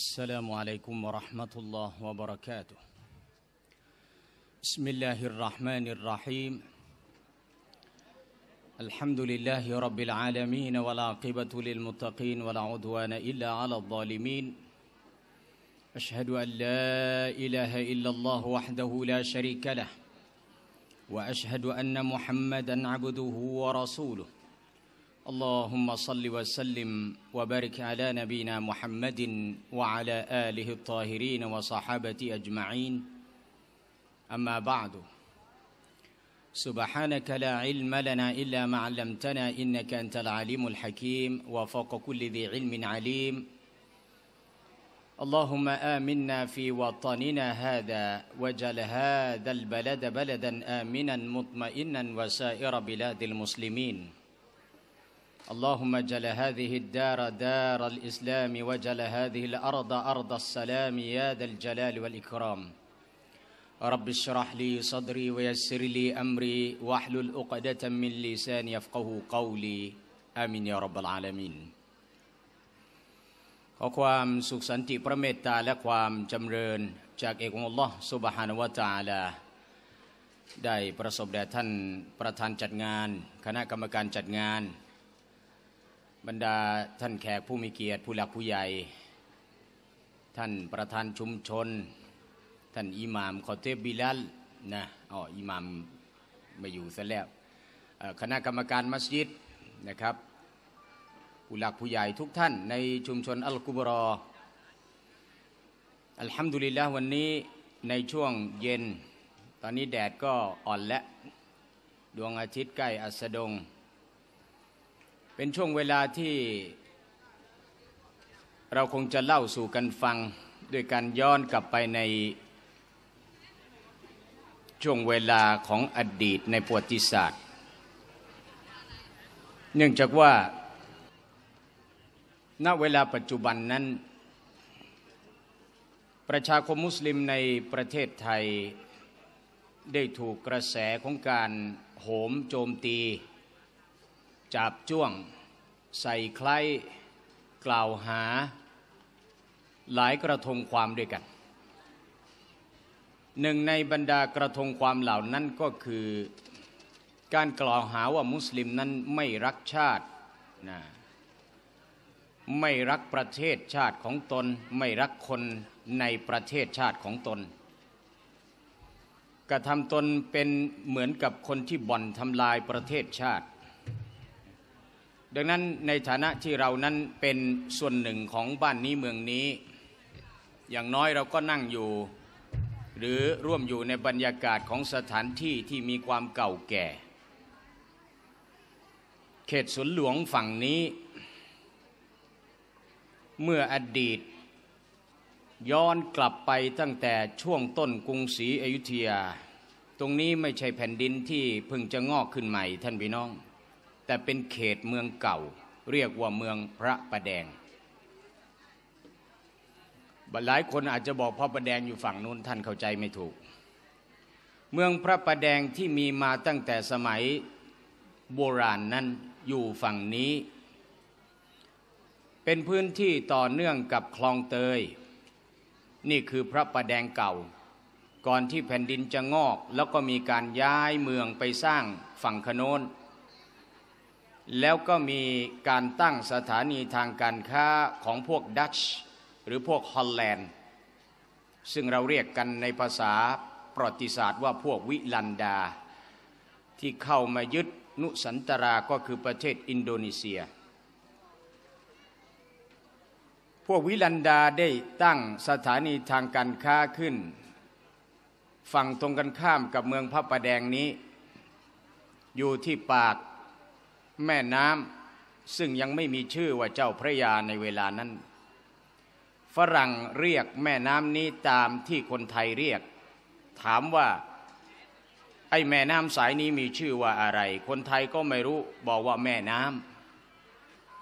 السلام عليكم ورحمة الله وبركاته. بسم الله الرحمن الرحيم. الحمد لله رب العالمين والعاقبة للمتقين ولا عدوان إلا على الظالمين. أشهد أن لا إله إلا الله وحده لا شريك له وأشهد أن محمدًا عبده ورسوله. اللهم صل وسلم وبارك على نبينا محمد وعلى آله الطاهرين وصحابته أجمعين. أما بعد، سبحانك لا علم لنا إلا ما علمتنا إنك أنت العليم الحكيم وفوق كل ذي علم عليم. اللهم آمنا في وطننا هذا واجعل هذا البلد بلدا آمنا مطمئنا وسائر بلاد المسلمين. اللهم اجعل هذه الدار دار الإسلام واجعل هذه الأرض أرض السلام يا ذا الجلال والإكرام. رب اشرح لي صدري ويسر لي أمري واحلل عقدة من لساني يفقه قولي. آمين يا رب العالمين. ขอความสุขสันติพระเมตตาและความจำเริญจากเอกองค์อัลลอฮ์ซุบฮานะฮูวะตะอาลาได้ประสบแด่ท่านประธานจัดงานคณะกรรมการจัดงานบรรดาท่านแขกผู้มีเกียรติผู้หลักผู้ใหญ่ท่านประธานชุมชนท่านอิหม่ามคอเตบบิลัลนะอิหม่ามมาอยู่ซะแล้วคณะกรรมการมัสยิดนะครับผู้หลักผู้ใหญ่ทุกท่านในชุมชนอัลกุ๊บรออัลฮัมดุลิลละห์วันนี้ในช่วงเย็นตอนนี้แดดก็อ่อนและดวงอาทิตย์ใกล้อัสดงเป็นช่วงเวลาที่เราคงจะเล่าสู่กันฟังด้วยการย้อนกลับไปในช่วงเวลาของอดีตในประวัติศาสตร์เนื่องจากว่าณเวลาปัจจุบันนั้นประชาคมมุสลิมในประเทศไทยได้ถูกกระแสของการโหมโจมตีจับจ้วงใส่ใครกล่าวหาหลายกระทงความด้วยกันหนึ่งในบรรดากระทงความเหล่านั้นก็คือการกล่าวหาว่ามุสลิมนั้นไม่รักชาตินะไม่รักประเทศชาติของตนไม่รักคนในประเทศชาติของตนกระทำตนเป็นเหมือนกับคนที่บ่อนทำลายประเทศชาติดังนั้นในฐานะที่เรานั้นเป็นส่วนหนึ่งของบ้านนี้เมืองนี้อย่างน้อยเราก็นั่งอยู่หรือร่วมอยู่ในบรรยากาศของสถานที่ที่มีความเก่าแก่เขตสวนหลวงฝั่งนี้เมื่ออดีตย้อนกลับไปตั้งแต่ช่วงต้นกรุงศรีอยุธยาตรงนี้ไม่ใช่แผ่นดินที่เพิ่งจะงอกขึ้นใหม่ท่านพี่น้องแต่เป็นเขตเมืองเก่าเรียกว่าเมืองพระประแดงหลายคนอาจจะบอกพระประแดงอยู่ฝั่งนู้นท่านเข้าใจไม่ถูกเมืองพระประแดงที่มีมาตั้งแต่สมัยโบราณนั้นอยู่ฝั่งนี้เป็นพื้นที่ต่อเนื่องกับคลองเตยนี่คือพระประแดงเก่าก่อนที่แผ่นดินจะงอกแล้วก็มีการย้ายเมืองไปสร้างฝั่งขโนนแล้วก็มีการตั้งสถานีทางการค้าของพวกดัตช์หรือพวกฮอลแลนด์ซึ่งเราเรียกกันในภาษาประวัติศาสตร์ว่าพวกวิลันดาที่เข้ามายึดนุสันตาราก็คือประเทศอินโดนีเซียพวกวิลันดาได้ตั้งสถานีทางการค้าขึ้นฝั่งตรงกันข้ามกับเมืองพระประแดงนี้อยู่ที่ปากแม่น้ำซึ่งยังไม่มีชื่อว่าเจ้าพระยาในเวลานั้นฝรั่งเรียกแม่น้ำนี้ตามที่คนไทยเรียกถามว่าไอ้แม่น้ำสายนี้มีชื่อว่าอะไรคนไทยก็ไม่รู้บอกว่าแม่น้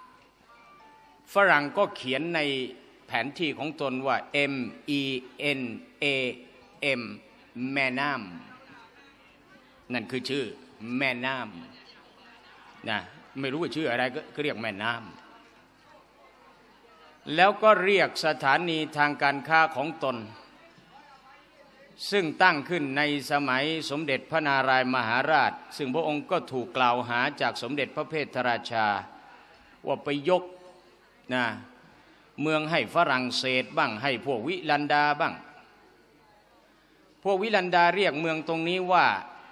ำฝรั่งก็เขียนในแผนที่ของตนว่า MENAM แม่น้ำนั่นคือชื่อแม่น้ำนะไม่รู้ว่าชื่ออะไรก็เรียกแม่น้ แล้วก็เรียกสถานีทางการค้าของตนซึ่งตั้งขึ้นในสมัยสมเด็จพระนารายมหาราชซึ่งพระองค์ก็ถูกกล่าวหาจากสมเด็จพระเพทราชาว่าไปยกนะเมืองให้ฝรั่งเศสบ้างให้พวกวิลันดาบ้างพวกวิลันดาเรียกเมืองตรงนี้ว่า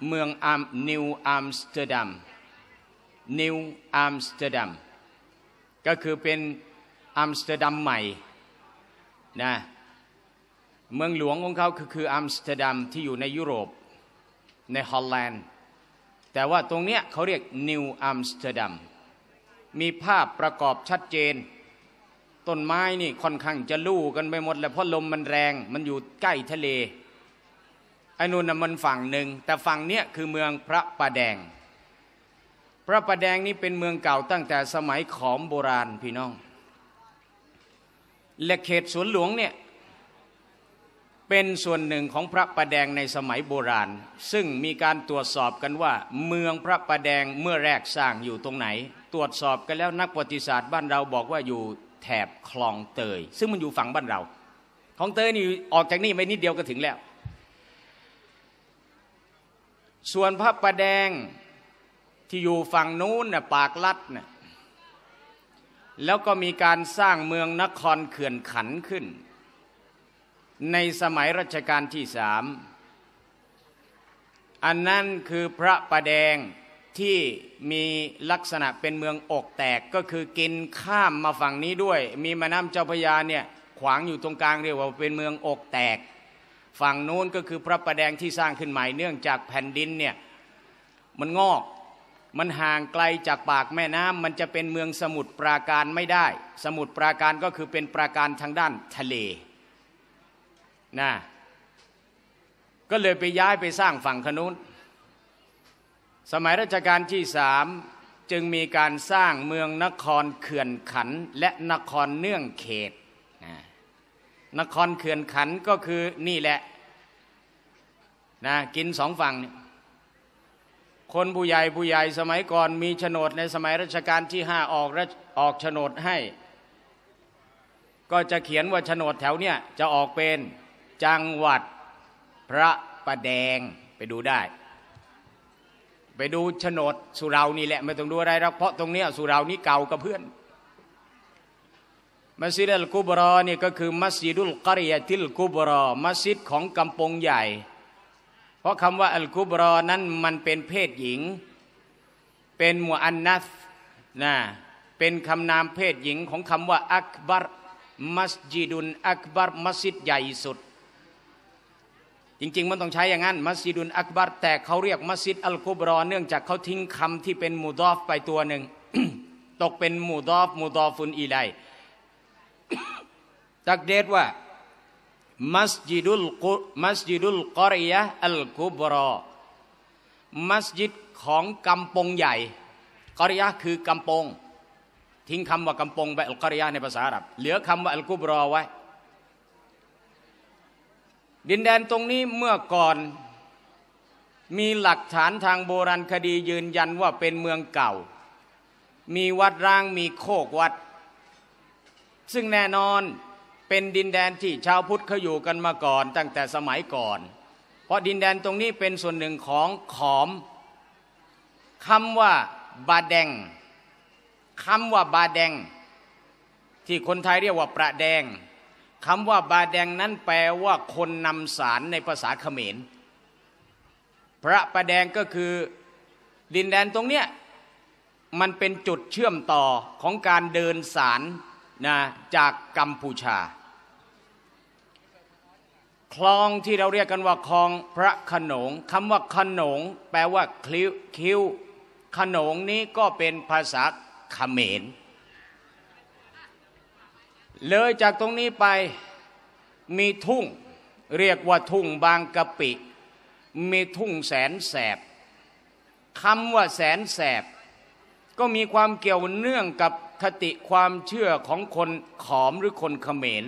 เมืองนิวอัมสเตอร์ดัมนิวอัมสเตอร์ดัมก็คือเป็นอัมสเตอร์ดัมใหม่นะเมืองหลวงของเขาคืออัมสเตอร์ดัมที่อยู่ในยุโรปในฮอลแลนด์แต่ว่าตรงเนี้ยเขาเรียกนิวอัมสเตอร์ดัมมีภาพประกอบชัดเจนต้นไม้นี่ค่อนข้างจะลู่กันไปหมดแล้วเพราะลมมันแรงมันอยู่ใกล้ทะเลไอ้นู่นน่ะมันฝั่งหนึ่งแต่ฝั่งเนี้ยคือเมืองพระประแดงพระประแดงนี่เป็นเมืองเก่าตั้งแต่สมัยขอมโบราณพี่น้องและเขตสวนหลวงเนี่ยเป็นส่วนหนึ่งของพระประแดงในสมัยโบราณซึ่งมีการตรวจสอบกันว่าเมืองพระประแดงเมื่อแรกสร้างอยู่ตรงไหนตรวจสอบกันแล้วนักประวัติศาสตร์บ้านเราบอกว่าอยู่แถบคลองเตยซึ่งมันอยู่ฝั่งบ้านเราคลองเตยนี่ออกจากนี่ไปนิดเดียวก็ถึงแล้วส่วนพระประแดงที่อยู่ฝั่งนู้นน่ะปากลัดน่ะแล้วก็มีการสร้างเมืองนครเขื่อนขันขึ้นในสมัยรัชกาลที่3อันนั้นคือพระประแดงที่มีลักษณะเป็นเมืองอกแตกก็คือกินข้ามมาฝั่งนี้ด้วยมีแม่น้ำเจ้าพระยาเนี่ยขวางอยู่ตรงกลางเรียกว่าเป็นเมืองอกแตกฝั่งโน้นก็คือพระประแดงที่สร้างขึ้นใหม่เนื่องจากแผ่นดินเนี่ยมันงอกมันห่างไกลจากปากแม่น้ำมันจะเป็นเมืองสมุทรปราการไม่ได้สมุทรปราการก็คือเป็นปราการทางด้านทะเลนะก็เลยไปย้ายไปสร้างฝั่งขนุนสมัยรัชกาลที่3จึงมีการสร้างเมืองนครเขื่อนขันและนครเนื่องเขตนครเขื่อนขันก็คือนี่แหละนะกินสองฝั่งเนี่ยคนผู้ใหญ่สมัยก่อนมีโฉนดในสมัยรัชกาลที่5ออกโฉนดให้ก็จะเขียนว่าโฉนดแถวเนี่ยจะออกเป็นจังหวัดพระประแดงไปดูได้ไปดูโฉนดสุเหร่านี่แหละไม่ต้องดูอะไรหรอกเพราะตรงเนี้ยสุเหร่านี่เก่ากับเพื่อนมัสยิดอัลกุ๊บรอนี่ก็คือมัสยิดุลกะรียะติลกุบรอมัสยิดของกำปงใหญ่เพราะคำว่าอัลกุบรอนั้นมันเป็นเพศหญิงเป็นมุอันนัสนะเป็นคำนามเพศหญิงของคำว่าอักบัรมัสยิดุนอักบัรมัสยิดใหญ่สุดจริงๆมันต้องใช้อย่างนั้นมัสยิดุนอักบัรแต่เขาเรียกมัสยิดอัลกุบรอเนื่องจากเขาทิ้งคำที่เป็นมูดอฟไปตัวหนึ่ง ตกเป็นมูดอฟุนอีไลตักเดตว่ามัสยิดุลกอริยะอัลกุบรอมัสยิดของกำปงใหญ่กอริยะคือกำปงทิ้งคำว่ากำปงไปอัลกอริยะในภาษาอาหรับเหลือคำว่าอัลกุบรอไว้ดินแดนตรงนี้เมื่อก่อนมีหลักฐานทางโบราณคดียืนยันว่าเป็นเมืองเก่ามีวัดร้างมีโคกวัดซึ่งแน่นอนเป็นดินแดนที่ชาวพุทธเขาอยู่กันมาก่อนตั้งแต่สมัยก่อนเพราะดินแดนตรงนี้เป็นส่วนหนึ่งของขอมคำว่าบาแดงคำว่าบาแดงที่คนไทยเรียกว่าประแดงคำว่าบาแดงนั้นแปลว่าคนนำสารในภาษาเขมรพระประแดงก็คือดินแดนตรงเนี้ยมันเป็นจุดเชื่อมต่อของการเดินสารนะจากกัมพูชาคลองที่เราเรียกกันว่าคลองพระขนงคำว่าขนงแปลว่าคิ้วขนงนี้ก็เป็นภาษาเขมรเลยจากตรงนี้ไปมีทุ่งเรียกว่าทุ่งบางกะปิมีทุ่งแสนแสบคำว่าแสนแสบก็มีความเกี่ยวเนื่องกับคติความเชื่อของคนขอมหรือคนเขมร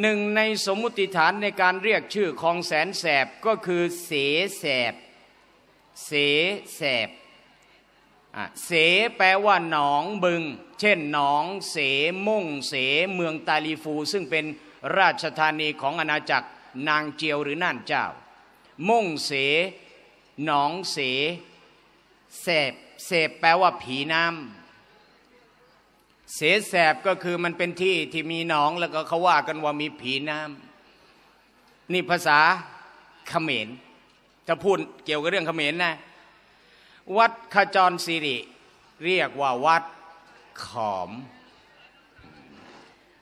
หนึ่งในสมมุติฐานในการเรียกชื่อของแสนแสบก็คือเสแสบ เสแปลว่าหนองบึงเช่นหนองเสมุ่งเสเมืองตาลีฟูซึ่งเป็นราชธานีของอาณาจักรนางเจียวหรือน่านเจ้ามุ่งเสหนองเสแสบเสบแปลว่าผีน้ำเสแสบก็คือมันเป็นที่ที่มีหนองแล้วก็เขาว่ากันว่ามีผีน้ำนี่ภาษาเขมรถ้าพูดเกี่ยวกับเรื่องเขมรนะวัดขจรสิริเรียกว่าวัดขอม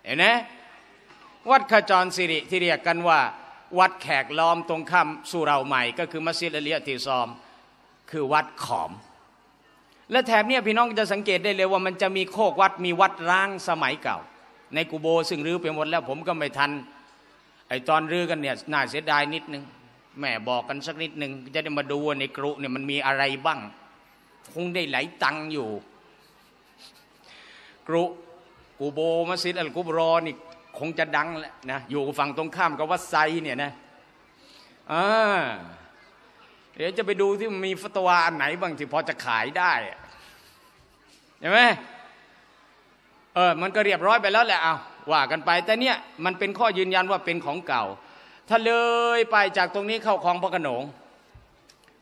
เห็นไหมวัดขจรสิริที่เรียกกันว่าวัดแขกล้อมตรงข้ามสุเหร่าใหม่ก็คือมัสยิดอะลียะติซอมคือวัดขอมและแถบเนี่ยพี่น้องจะสังเกตได้เลยว่ามันจะมีโคกวัดมีวัดร้างสมัยเก่าในกูโบซึ่งรื้อไปหมดแล้วผมก็ไม่ทันไอตอนรื้อกันเนี่ยน่าเสียดายนิดนึงแม่บอกกันสักนิดนึงจะได้มาดูในกรุเนี่ยมันมีอะไรบ้างคงได้หลายตังอยู่กรุกูโบมัสยิดอัลกุ๊บรอนี่คงจะดังแหละนะอยู่ฝั่งตรงข้ามกับวัดไซเนี่ยนะเดี๋ยวจะไปดูที่มีฟัตวาอันไหนบ้างที่พอจะขายได้เห็นไหมมันก็เรียบร้อยไปแล้วแหละเอาว่ากันไปแต่เนี่ยมันเป็นข้อยืนยันว่าเป็นของเก่าถ้าเลยไปจากตรงนี้เข้าคลองพระโขนง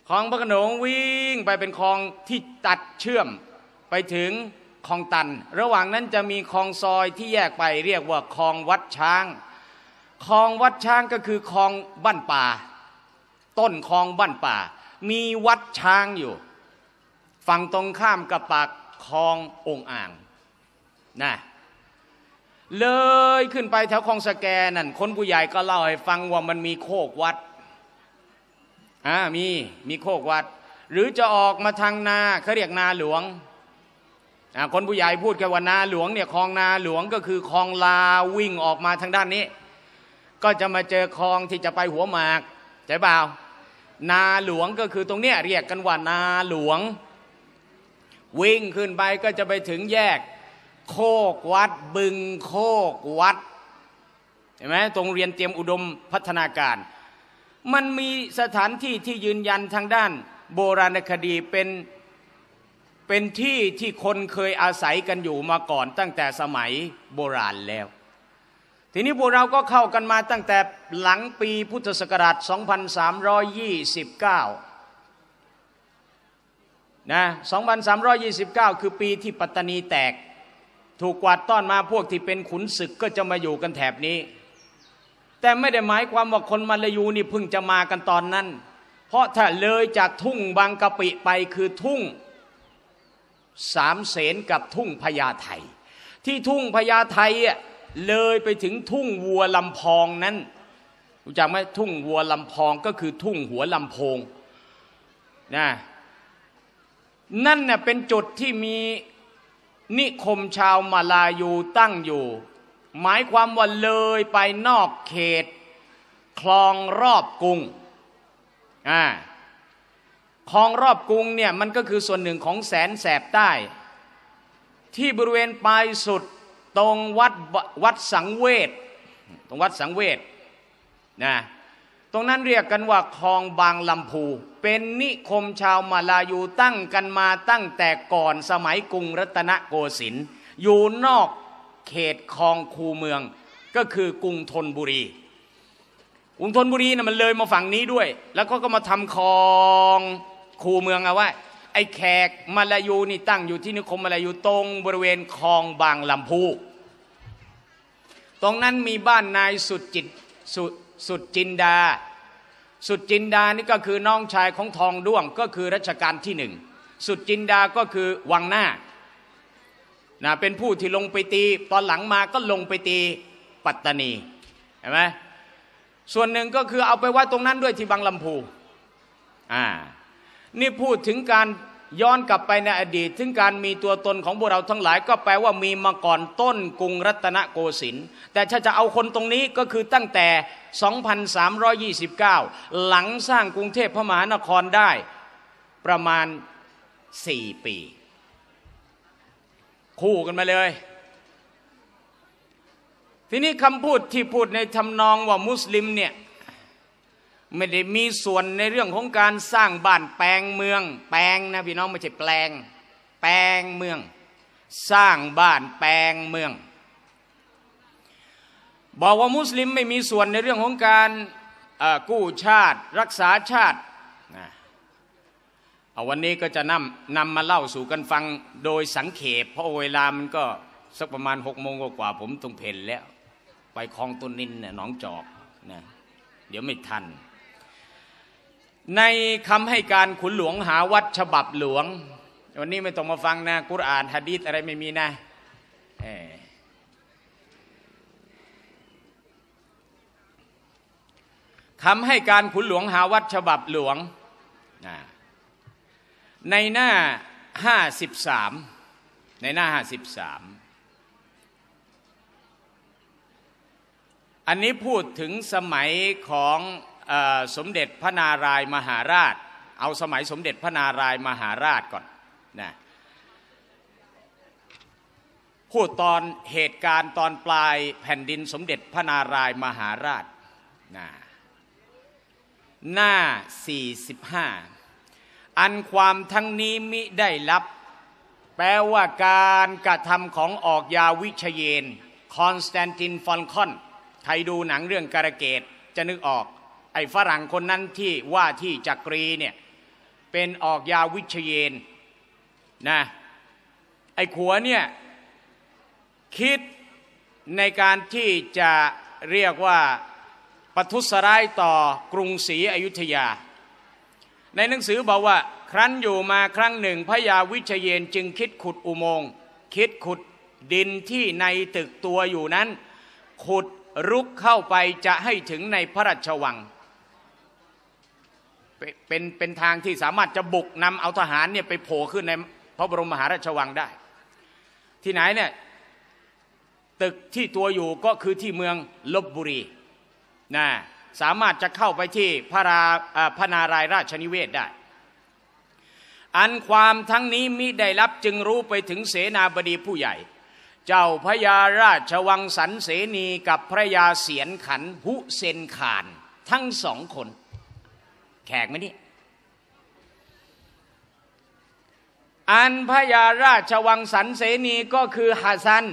คลองพระโขนงวิ่งไปเป็นคลองที่ตัดเชื่อมไปถึงคลองตันระหว่างนั้นจะมีคลองซอยที่แยกไปเรียกว่าคลองวัดช้างคลองวัดช้างก็คือคลองบ้านป่าต้นคลองบ้านป่ามีวัดช้างอยู่ฝั่งตรงข้ามกับปากคลององอ่างนะเลยขึ้นไปแถวคลองสแกนั่นคนผู้ใหญ่ก็เล่าให้ฟังว่ามันมีโคกวัดมีโคกวัดหรือจะออกมาทางนาเขาเรียกนาหลวงคนผู้ใหญ่พูดกันว่านาหลวงเนี่ยคลองนาหลวงก็คือคลองลาวิ่งออกมาทางด้านนี้ก็จะมาเจอคลองที่จะไปหัวหมากใช่เปล่านาหลวงก็คือตรงเนี้ยเรียกกันว่านาหลวงวิ่งขึ้นไปก็จะไปถึงแยกโคกวัดบึงโคกวัดเห็นไหมตรงเรียนเตรียมอุดมพัฒนาการมันมีสถานที่ที่ยืนยันทางด้านโบราณคดีเป็นที่ที่คนเคยอาศัยกันอยู่มาก่อนตั้งแต่สมัยโบราณแล้วทีนี้พวกเราก็เข้ากันมาตั้งแต่หลังปีพุทธศักราช 2329 นะ 2329 คือปีที่ปัตตานีแตกถูกกวาดต้อนมาพวกที่เป็นขุนศึกก็จะมาอยู่กันแถบนี้แต่ไม่ได้หมายความว่าคนมาลายูนี่เพิ่งจะมากันตอนนั้นเพราะถ้าเลยจากทุ่งบางกะปิไปคือทุ่งสามเสนกับทุ่งพญาไทที่ทุ่งพญาไทเลยไปถึงทุ่งวัวลำพองนั้นรู้จักไหมทุ่งวัวลำพองก็คือทุ่งหัวลำโพงนะนั่นน่ะเป็นจุดที่มีนิคมชาวมาลายูตั้งอยู่หมายความว่าเลยไปนอกเขตคลองรอบกรุงคลองรอบกรุงเนี่ยมันก็คือส่วนหนึ่งของแสนแสบใต้ที่บริเวณปลายสุดตรงวัดสังเวชตรงวัดสังเวชนะตรงนั้นเรียกกันว่าคลองบางลำพูเป็นนิคมชาวมาลายูตั้งกันมาตั้งแต่ก่อนสมัยกรุงรัตนโกสินทร์อยู่นอกเขตคลองคูเมืองก็คือกรุงธนบุรีกรุงธนบุรีนะมันเลยมาฝั่งนี้ด้วยแล้วก็มาทำคลองคูเมืองเอาไว้ไอ้แขกมาลายูนี่ตั้งอยู่ที่นิคมมาลายูตรงบริเวณคลองบางลำพูตรงนั้นมีบ้านนายสุดจินดาสุดจินดานี่ก็คือน้องชายของทองด้วงก็คือรัชกาลที่หนึ่งสุดจินดาก็คือวังหน้าเป็นผู้ที่ลงไปตีตอนหลังมาก็ลงไปตีปัตตานีเห็นไหมส่วนหนึ่งก็คือเอาไปไว้ตรงนั้นด้วยที่บางลำพูนี่พูดถึงการย้อนกลับไปในอดีตถึงการมีตัวตนของพวกเราทั้งหลายก็แปลว่ามีมาก่อนต้นกรุงรัตนโกสินทร์แต่ถ้าจะเอาคนตรงนี้ก็คือตั้งแต่ 2329 หลังสร้างกรุงเทพมหานครได้ประมาณ 4 ปีคู่กันมาเลยทีนี้คำพูดที่พูดในทำนองว่ามุสลิมเนี่ยไม่ได้มีส่วนในเรื่องของการสร้างบ้านแปลงเมืองแปลงนะพี่น้องไม่ใช่แปลง แปลงเมืองสร้างบ้านแปลงเมืองบอกว่ามุสลิมไม่มีส่วนในเรื่องของการกู้ชาติรักษาชาตินะวันนี้ก็จะนำมาเล่าสู่กันฟังโดยสังเขปเพราะเวลามันก็สักประมาณ6 โมงกว่าผมต้องเพลนแล้วไปคลองต้นนินหนองจอกนะเดี๋ยวไม่ทันในคำให้การขุนหลวงหาวัดฉบับหลวงวันนี้ไม่ต้องมาฟังนะกุรอานหะดีษอะไรไม่มีนะคำให้การขุนหลวงหาวัดฉบับหลวงในหน้า53ในหน้า53อันนี้พูดถึงสมัยของสมเด็จพระนารายมหาราชเอาสมัยสมเด็จพระนารายมหาราชก่อนนะพูดตอนเหตุการณ์ตอนปลายแผ่นดินสมเด็จพระนารายมหาราชนะหน้า45อันความทั้งนี้มิได้รับแปลว่าการกระทำของออกยาวิชเยนคอนสแตนตินฟอนคอนใครดูหนังเรื่องการะเกดจะนึกออกไอ้ฝรั่งคนนั้นที่ว่าที่จักรีเนี่ยเป็นออกยาวิชเยนนะไอ้ขัวเนี่ยคิดในการที่จะเรียกว่าประทุษร้ายต่อกรุงศรีอยุธยาในหนังสือบอกว่าครั้นอยู่มาครั้งหนึ่งพระยาวิชเยนจึงคิดขุดอุโมงค์คิดขุดดินที่ในตึกตัวอยู่นั้นขุดรุกเข้าไปจะให้ถึงในพระราชวังเป็นทางที่สามารถจะบุกนำเอาทหารเนี่ยไปโผล่ขึ้นในพระบรมมหาราชวังได้ที่ไหนเนี่ยตึกที่ตัวอยู่ก็คือที่เมืองลพบุรีนะสามารถจะเข้าไปที่พระนารายราชนิเวศได้อันความทั้งนี้มิได้รับจึงรู้ไปถึงเสนาบดีผู้ใหญ่เจ้าพระยาราชวังสันเสนีกับพระยาเสียนขันหุเซนขานทั้งสองคนแขกไหมนี่อันพระยาราชวังสันเสนีก็คือฮะซัน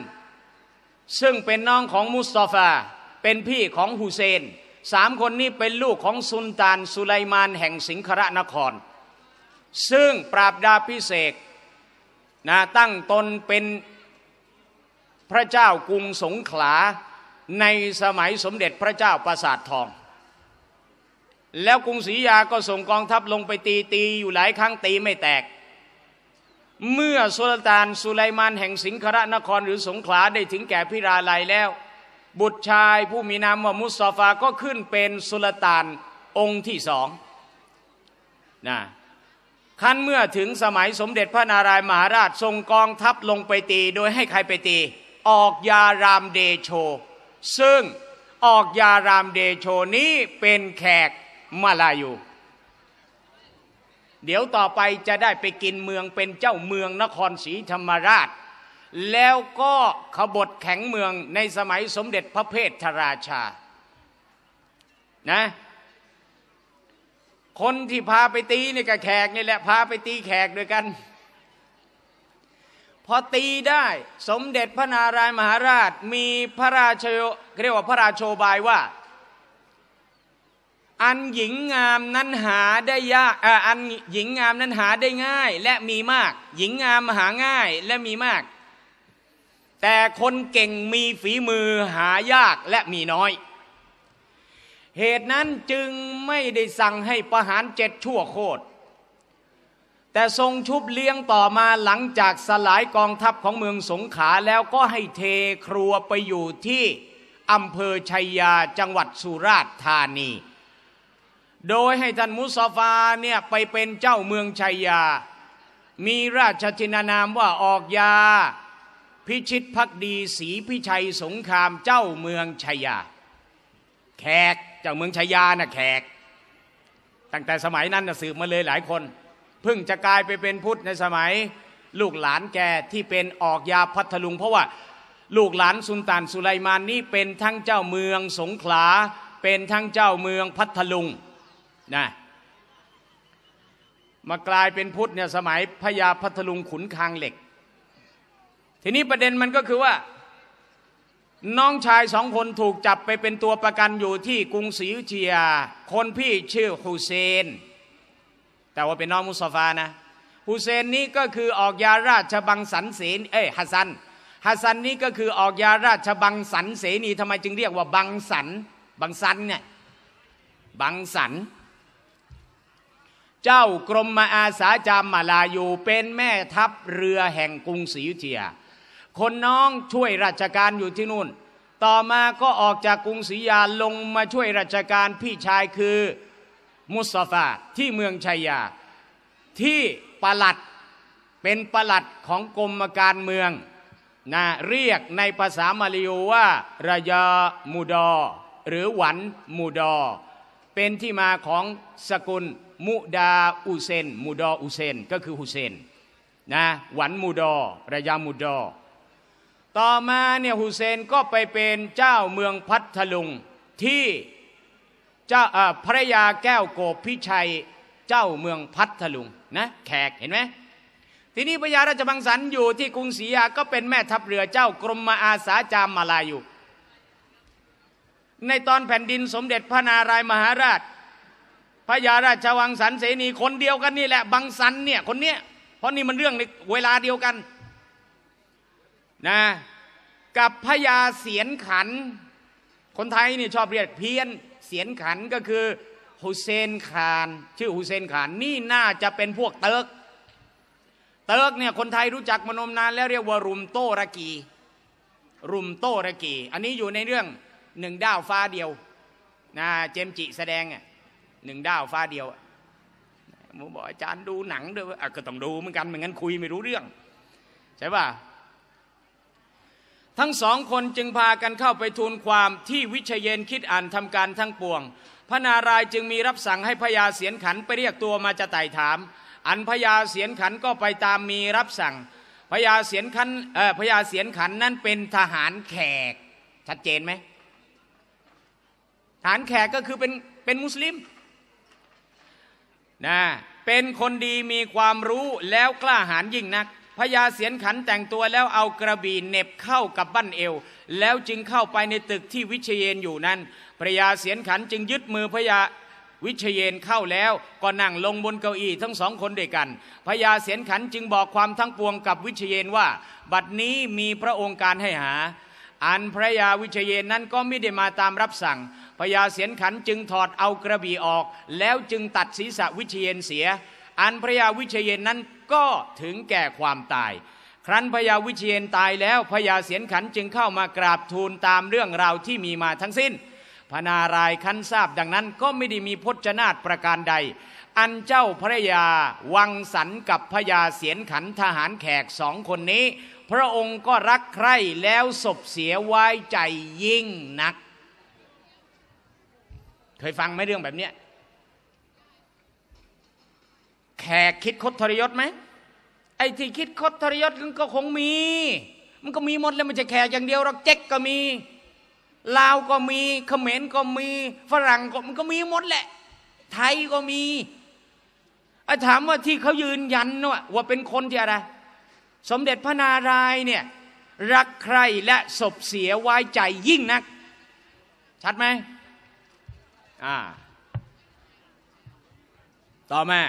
ซึ่งเป็นน้องของมุสตอฟาเป็นพี่ของฮุเซนสามคนนี้เป็นลูกของซุลต่านสุไลมานแห่งสิงครนครซึ่งปราบดาพิเศษนะตั้งตนเป็นพระเจ้ากรุงสงขลาในสมัยสมเด็จพระเจ้าปราสาททองแล้วกรุงศรีอยุธยาก็ส่งกองทัพลงไปตีอยู่หลายครั้งตีไม่แตกเมื่อสุลต่านสุไลมานแห่งสิงครนครหรือสงขลาได้ถึงแก่พิราลัยแล้วบุตรชายผู้มีนามว่ามุสตอฟาก็ขึ้นเป็นสุลต่านองค์ที่สองนะครั้นเมื่อถึงสมัยสมเด็จพระนารายมหาราชส่งกองทัพลงไปตีโดยให้ใครไปตีออกยารามเดโชซึ่งออกยารามเดโชนี้เป็นแขกมาลายูเดี๋ยวต่อไปจะได้ไปกินเมืองเป็นเจ้าเมืองนครศรีธรรมราชแล้วก็ขบฏแข็งเมืองในสมัยสมเด็จพระเพททราชานะคนที่พาไปตีนี่กับแขกนี่แหละพาไปตีแขกด้วยกันพอตีได้สมเด็จพระนารายมหาราชมีพระราชเรียกว่าพระราชโอบายว่าอันหญิงงามนั้นหาได้ยากอันหญิงงามนั้นหาได้ง่ายและมีมากหญิงงามหาง่ายและมีมากแต่คนเก่งมีฝีมือหายากและมีน้อยเหตุนั้นจึงไม่ได้สั่งให้ประหาร7ชั่วโคตรแต่ทรงชุบเลี้ยงต่อมาหลังจากสลายกองทัพของเมืองสงขลาแล้วก็ให้เทครัวไปอยู่ที่อำเภอชัยยาจังหวัดสุราษฎร์ธานีโดยให้ท่านมุสตอฟาเนี่ยไปเป็นเจ้าเมืองชัยยามีราชทินานามว่าออกยาพิชิตภักดีศรีพิชัยสงครามเจ้าเมืองชัยยาแขกเจ้าเมืองชัยยาน่ะแขกตั้งแต่สมัยนั้นสืบมาเลยหลายคนเพิ่งจะกลายไปเป็นพุทธในสมัยลูกหลานแกที่เป็นออกยาพัทลุงเพราะว่าลูกหลานสุลต่านสุไลมานนี่เป็นทั้งเจ้าเมืองสงขลาเป็นทั้งเจ้าเมืองพัทลุงนะ มากลายเป็นพุทธเนี่ยสมัยพญาพัทลุงขุนคางเหล็กทีนี้ประเด็นมันก็คือว่าน้องชายสองคนถูกจับไปเป็นตัวประกันอยู่ที่กรุงศรีอยุธยาคนพี่ชื่อฮุเซนแต่ว่าเป็นน้องมุสฟานะฮุเซนนี้ก็คือออกยาราชบังสรรเสนีฮัสซันนี้ก็คือออกยาราชบังสรรเสนีทำไมจึงเรียกว่าบังสรรเนี่ยบังสรรเจ้ากรมอาสาจามมาลายูเป็นแม่ทัพเรือแห่งกรุงศรีอยุธยาคนน้องช่วยราชการอยู่ที่นู่นต่อมาก็ออกจากกรุงศรีอยุธยาลงมาช่วยราชการพี่ชายคือมุสฟาที่เมืองชัยยาที่ปลัดเป็นปลัดของกรมการเมืองนะเรียกในภาษามาลายูว่าระยามูดอหรือหวันมูดอเป็นที่มาของสกุลมุดาอุเซนมูดออุเซนก็คือฮุเซนนะหวันมูดอระยามูดอต่อมาเนี่ยฮุเซนก็ไปเป็นเจ้าเมืองพัทลุงที่เจ้าภรยาแก้วโกบพิชัยเจ้าเมืองพัทลุงนะแขกเห็นไหมทีนี้พญาราชบังสรรอยู่ที่กรุงศรีอยุธยาก็เป็นแม่ทัพเรือเจ้ากรมอาสาจามมาลายูในตอนแผ่นดินสมเด็จพระนารายมหาราชพญาราชวังสรรเสนีคนเดียวกันนี่แหละบังสรรเนี่ยคนเนี้ยเพราะนี่มันเรื่องในเวลาเดียวกันนะกับพญาเสียนขันคนไทยนี่ชอบเรียกเพี้ยนเสียนขันก็คือฮุเซนขานชื่อฮุเซนขานนี่น่าจะเป็นพวกเติร์กเนี่ยคนไทยรู้จักมานมนานแล้วเรียกว่ารุมโตระกีอันนี้อยู่ในเรื่องหนึ่งดาวฟ้าเดียวนะเจมจิแสดงอ่ะหนึ่งดาวฟ้าเดียวผมบอกอาจารย์ดูหนังด้วยก็ต้องดูเหมือนกันไม่งั้นคุยไม่รู้เรื่องใช่ป่ะทั้งสองคนจึงพากันเข้าไปทูลความที่วิเชเยนคิดอ่านทำการทั้งปวงพระนารายณ์จึงมีรับสั่งให้พญาเสียนขันไปเรียกตัวมาจะไต่ถามอันพญาเสียนขันก็ไปตามมีรับสั่งพญาเสียนขันนั่นเป็นทหารแขกชัดเจนไหมทหารแขกก็คือเป็นมุสลิมนะเป็นคนดีมีความรู้แล้วกล้าหาญยิ่งนักพญาเสียนขันแต่งตัวแล้วเอากระบี่เหน็บเข้ากับบั้นเอวแล้วจึงเข้าไปในตึกที่วิเชเยนอยู่นั้นพญาเสียนขันจึงยึดมือพญาวิเชเยนเข้าแล้วก็นั่งลงบนเก้าอี้ทั้งสองคนด้วยกันพญาเสียนขันจึงบอกความทั้งปวงกับวิเชเยนว่าบัดนี้มีพระองค์การให้หาอันพระยาวิเชเยนนั้นก็ไม่ได้มาตามรับสั่งพญาเสียนขันจึงถอดเอากระบี่ออกแล้วจึงตัดศีรษะวิเชเยนเสียอันพระยาวิเชเยนนั้นก็ถึงแก่ความตายครั้นพญาวิเชเยนตายแล้วพญาเสียนขันจึงเข้ามากราบทูลตามเรื่องราวที่มีมาทั้งสิ้นพระนารายณ์คันทราบดังนั้นก็ไม่ได้มีพจนาถประการใดอันเจ้าพระยาวังสรรกับพญาเสียนขันทหารแขกสองคนนี้พระองค์ก็รักใคร่แล้วศพเสียไว้ใจยิ่งนักเคยฟังไหมเรื่องแบบเนี้ยแขกคิดคดทรยศไหมไอ้ที่คิดคดทรยศมันก็คงมีมันก็มีหมดแล้วมันจะแขกอย่างเดียวหรอกเจ๊กก็มีลาวก็มีเขมรก็มีฝรั่งก็มันก็มีหมดแหละไทยก็มีถามว่าที่เขายืนยันว่าเป็นคนที่อะไรสมเด็จพระนารายณ์เนี่ยรักใคร่และศพเสียไว้ใจยิ่งนักชัดไหมต่อมา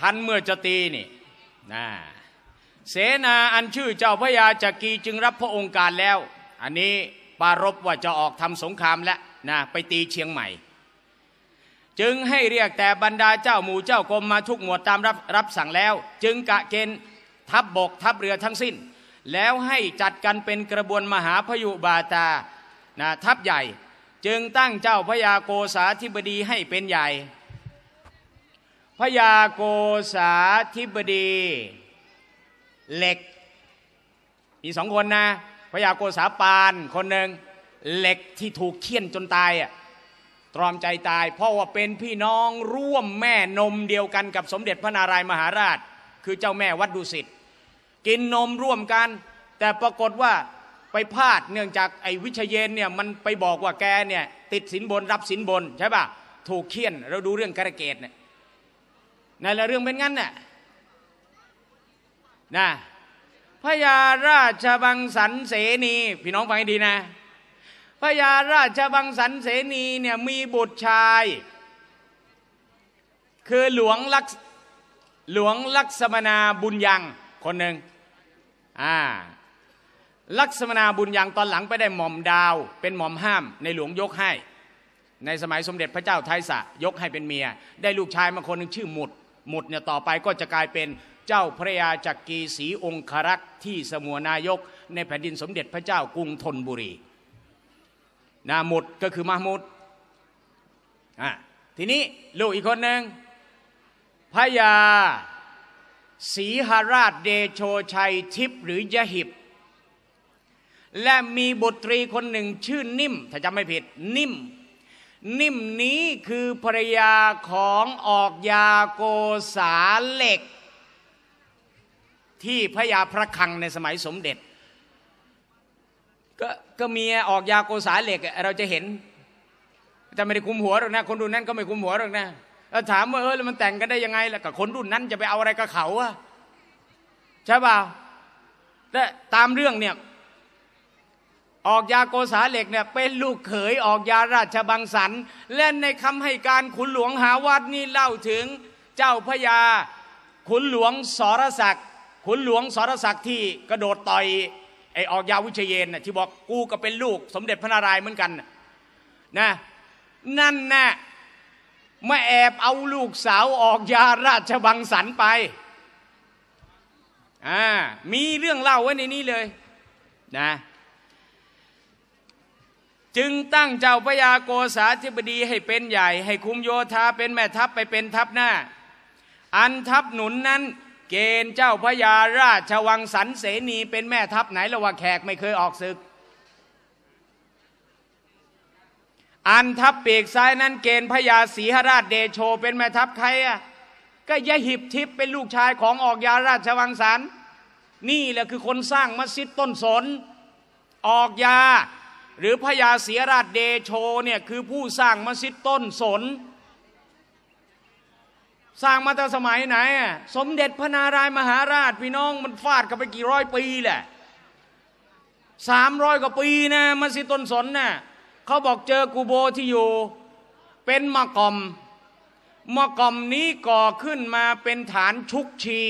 คันเมื่อจะตีนี่เสนาอันชื่อเจ้าพระยาจักรีจึงรับพระองค์การแล้วอันนี้ปารภว่าจะออกทำสงครามแล้วนะไปตีเชียงใหม่จึงให้เรียกแต่บรรดาเจ้าหมู่เจ้ากรมมาทุกหมวดตามรับสั่งแล้วจึงกะเกณฑ์ทัพบกทัพเรือทั้งสิ้นแล้วให้จัดกันเป็นกระบวนมหาพยุบาตาทัพใหญ่จึงตั้งเจ้าพญาโกษาธิบดีให้เป็นใหญ่พญาโกษาธิบดีเหล็กมีสองคนนะพญาโกษาปานคนหนึ่งเหล็กที่ถูกเคี่ยนจนตายตรอมใจตายเพราะว่าเป็นพี่น้องร่วมแม่นมเดียวกันกับสมเด็จพระนารายมหาราชคือเจ้าแม่วัดดุสิตกินนมร่วมกันแต่ปรากฏว่าไปพลาดเนื่องจากไอ้วิเชเยนเนี่ยมันไปบอกว่าแกเนี่ยติดสินบนรับสินบนใช่ป่ะถูกเคี่ยนเราดูเรื่องกระเกตเนี่ย นั่นแหละเรื่องเป็นงั้นน่ะนะพญาราชบังสันเสนีพี่น้องฟังให้ดีนะพญาราชบังสันเสนีเนี่ยมีบุตรชายคือหลวงลักษมนาบุญยังคนหนึ่งลักษมนาบุญยังตอนหลังไปได้หม่อมดาวเป็นหม่อมห้ามในหลวงยกให้ในสมัยสมเด็จพระเจ้าไทยสะยกให้เป็นเมียได้ลูกชายมาคนหนึ่งชื่อหมุดเนี่ยต่อไปก็จะกลายเป็นเจ้าพระยาจักรีศรีองครักษ์ที่สมัวนายกในแผ่นดินสมเด็จพระเจ้ากรุงธนบุรีนาหมุดก็คือมหมุดทีนี้ลูกอีกคนหนึ่งพระยาศรีหราชเดโชชัยทิพย์หรือยะหิบและมีบุตรีคนหนึ่งชื่อนิ่มถ้าจำไม่ผิดนิ่มนี้คือภรรยาของออกยาโกษาเหล็กที่พระยาพระคลังในสมัยสมเด็จก็เมียออกยาโกษาเหล็กเราจะเห็นแต่ไม่ได้คุมหัวหรอกนะคนรุ่นนั้นก็ไม่คุมหัวหรอกนะถามว่าแล้วมันแต่งกันได้ยังไงล่ะกับคนรุ่นนั้นจะไปเอาอะไรกับเขาอะใช่เปล่าแต่ตามเรื่องเนี่ยออกยาโกษาเหล็กเนี่ยเป็นลูกเขยออกยาราชบังสันและในคำให้การขุนหลวงหาวัดนี่เล่าถึงเจ้าพระยาขุนหลวงสรศักดิ์ที่กระโดดต่อยไอ้ออกยาวิเชยนน่ะที่บอกกูก็เป็นลูกสมเด็จพระนารายณ์เหมือนกันนะนั่นน่ะมาแอบเอาลูกสาวออกยาราชบังสันไปมีเรื่องเล่าไว้ในนี้เลยนะจึงตั้งเจ้าพระยาโกษาธิบดีให้เป็นใหญ่ให้คุมโยธาเป็นแม่ทัพไปเป็นทัพหน้าอันทัพหนุนนั้นเกณฑ์เจ้าพระยาราชวังสันเสนีเป็นแม่ทัพไหนละว่าแขกไม่เคยออกศึกอันทัพเปีกซ้ายนั้นเกณฑ์พระยาศรีหราชเดโชเป็นแม่ทัพใครอ่ะก็ยะหิบทิพย์เป็นลูกชายของออกยาราชวังสันนี่แหละคือคนสร้างมัสยิดต้นสนออกยาหรือพระยาศรีหราชเดโชเนี่ยคือผู้สร้างมัสยิดต้นสนสร้างมาตั้งสมัยไหนสมเด็จพระนารายมหาราชพี่น้องมันฟาดกันไปกี่ร้อยปีแหละ300 กว่าปีนะมัสยิดต้นสนนะเขาบอกเจอกูโบที่อยู่เป็นมะกอมนี้ก่อขึ้นมาเป็นฐานชุกชี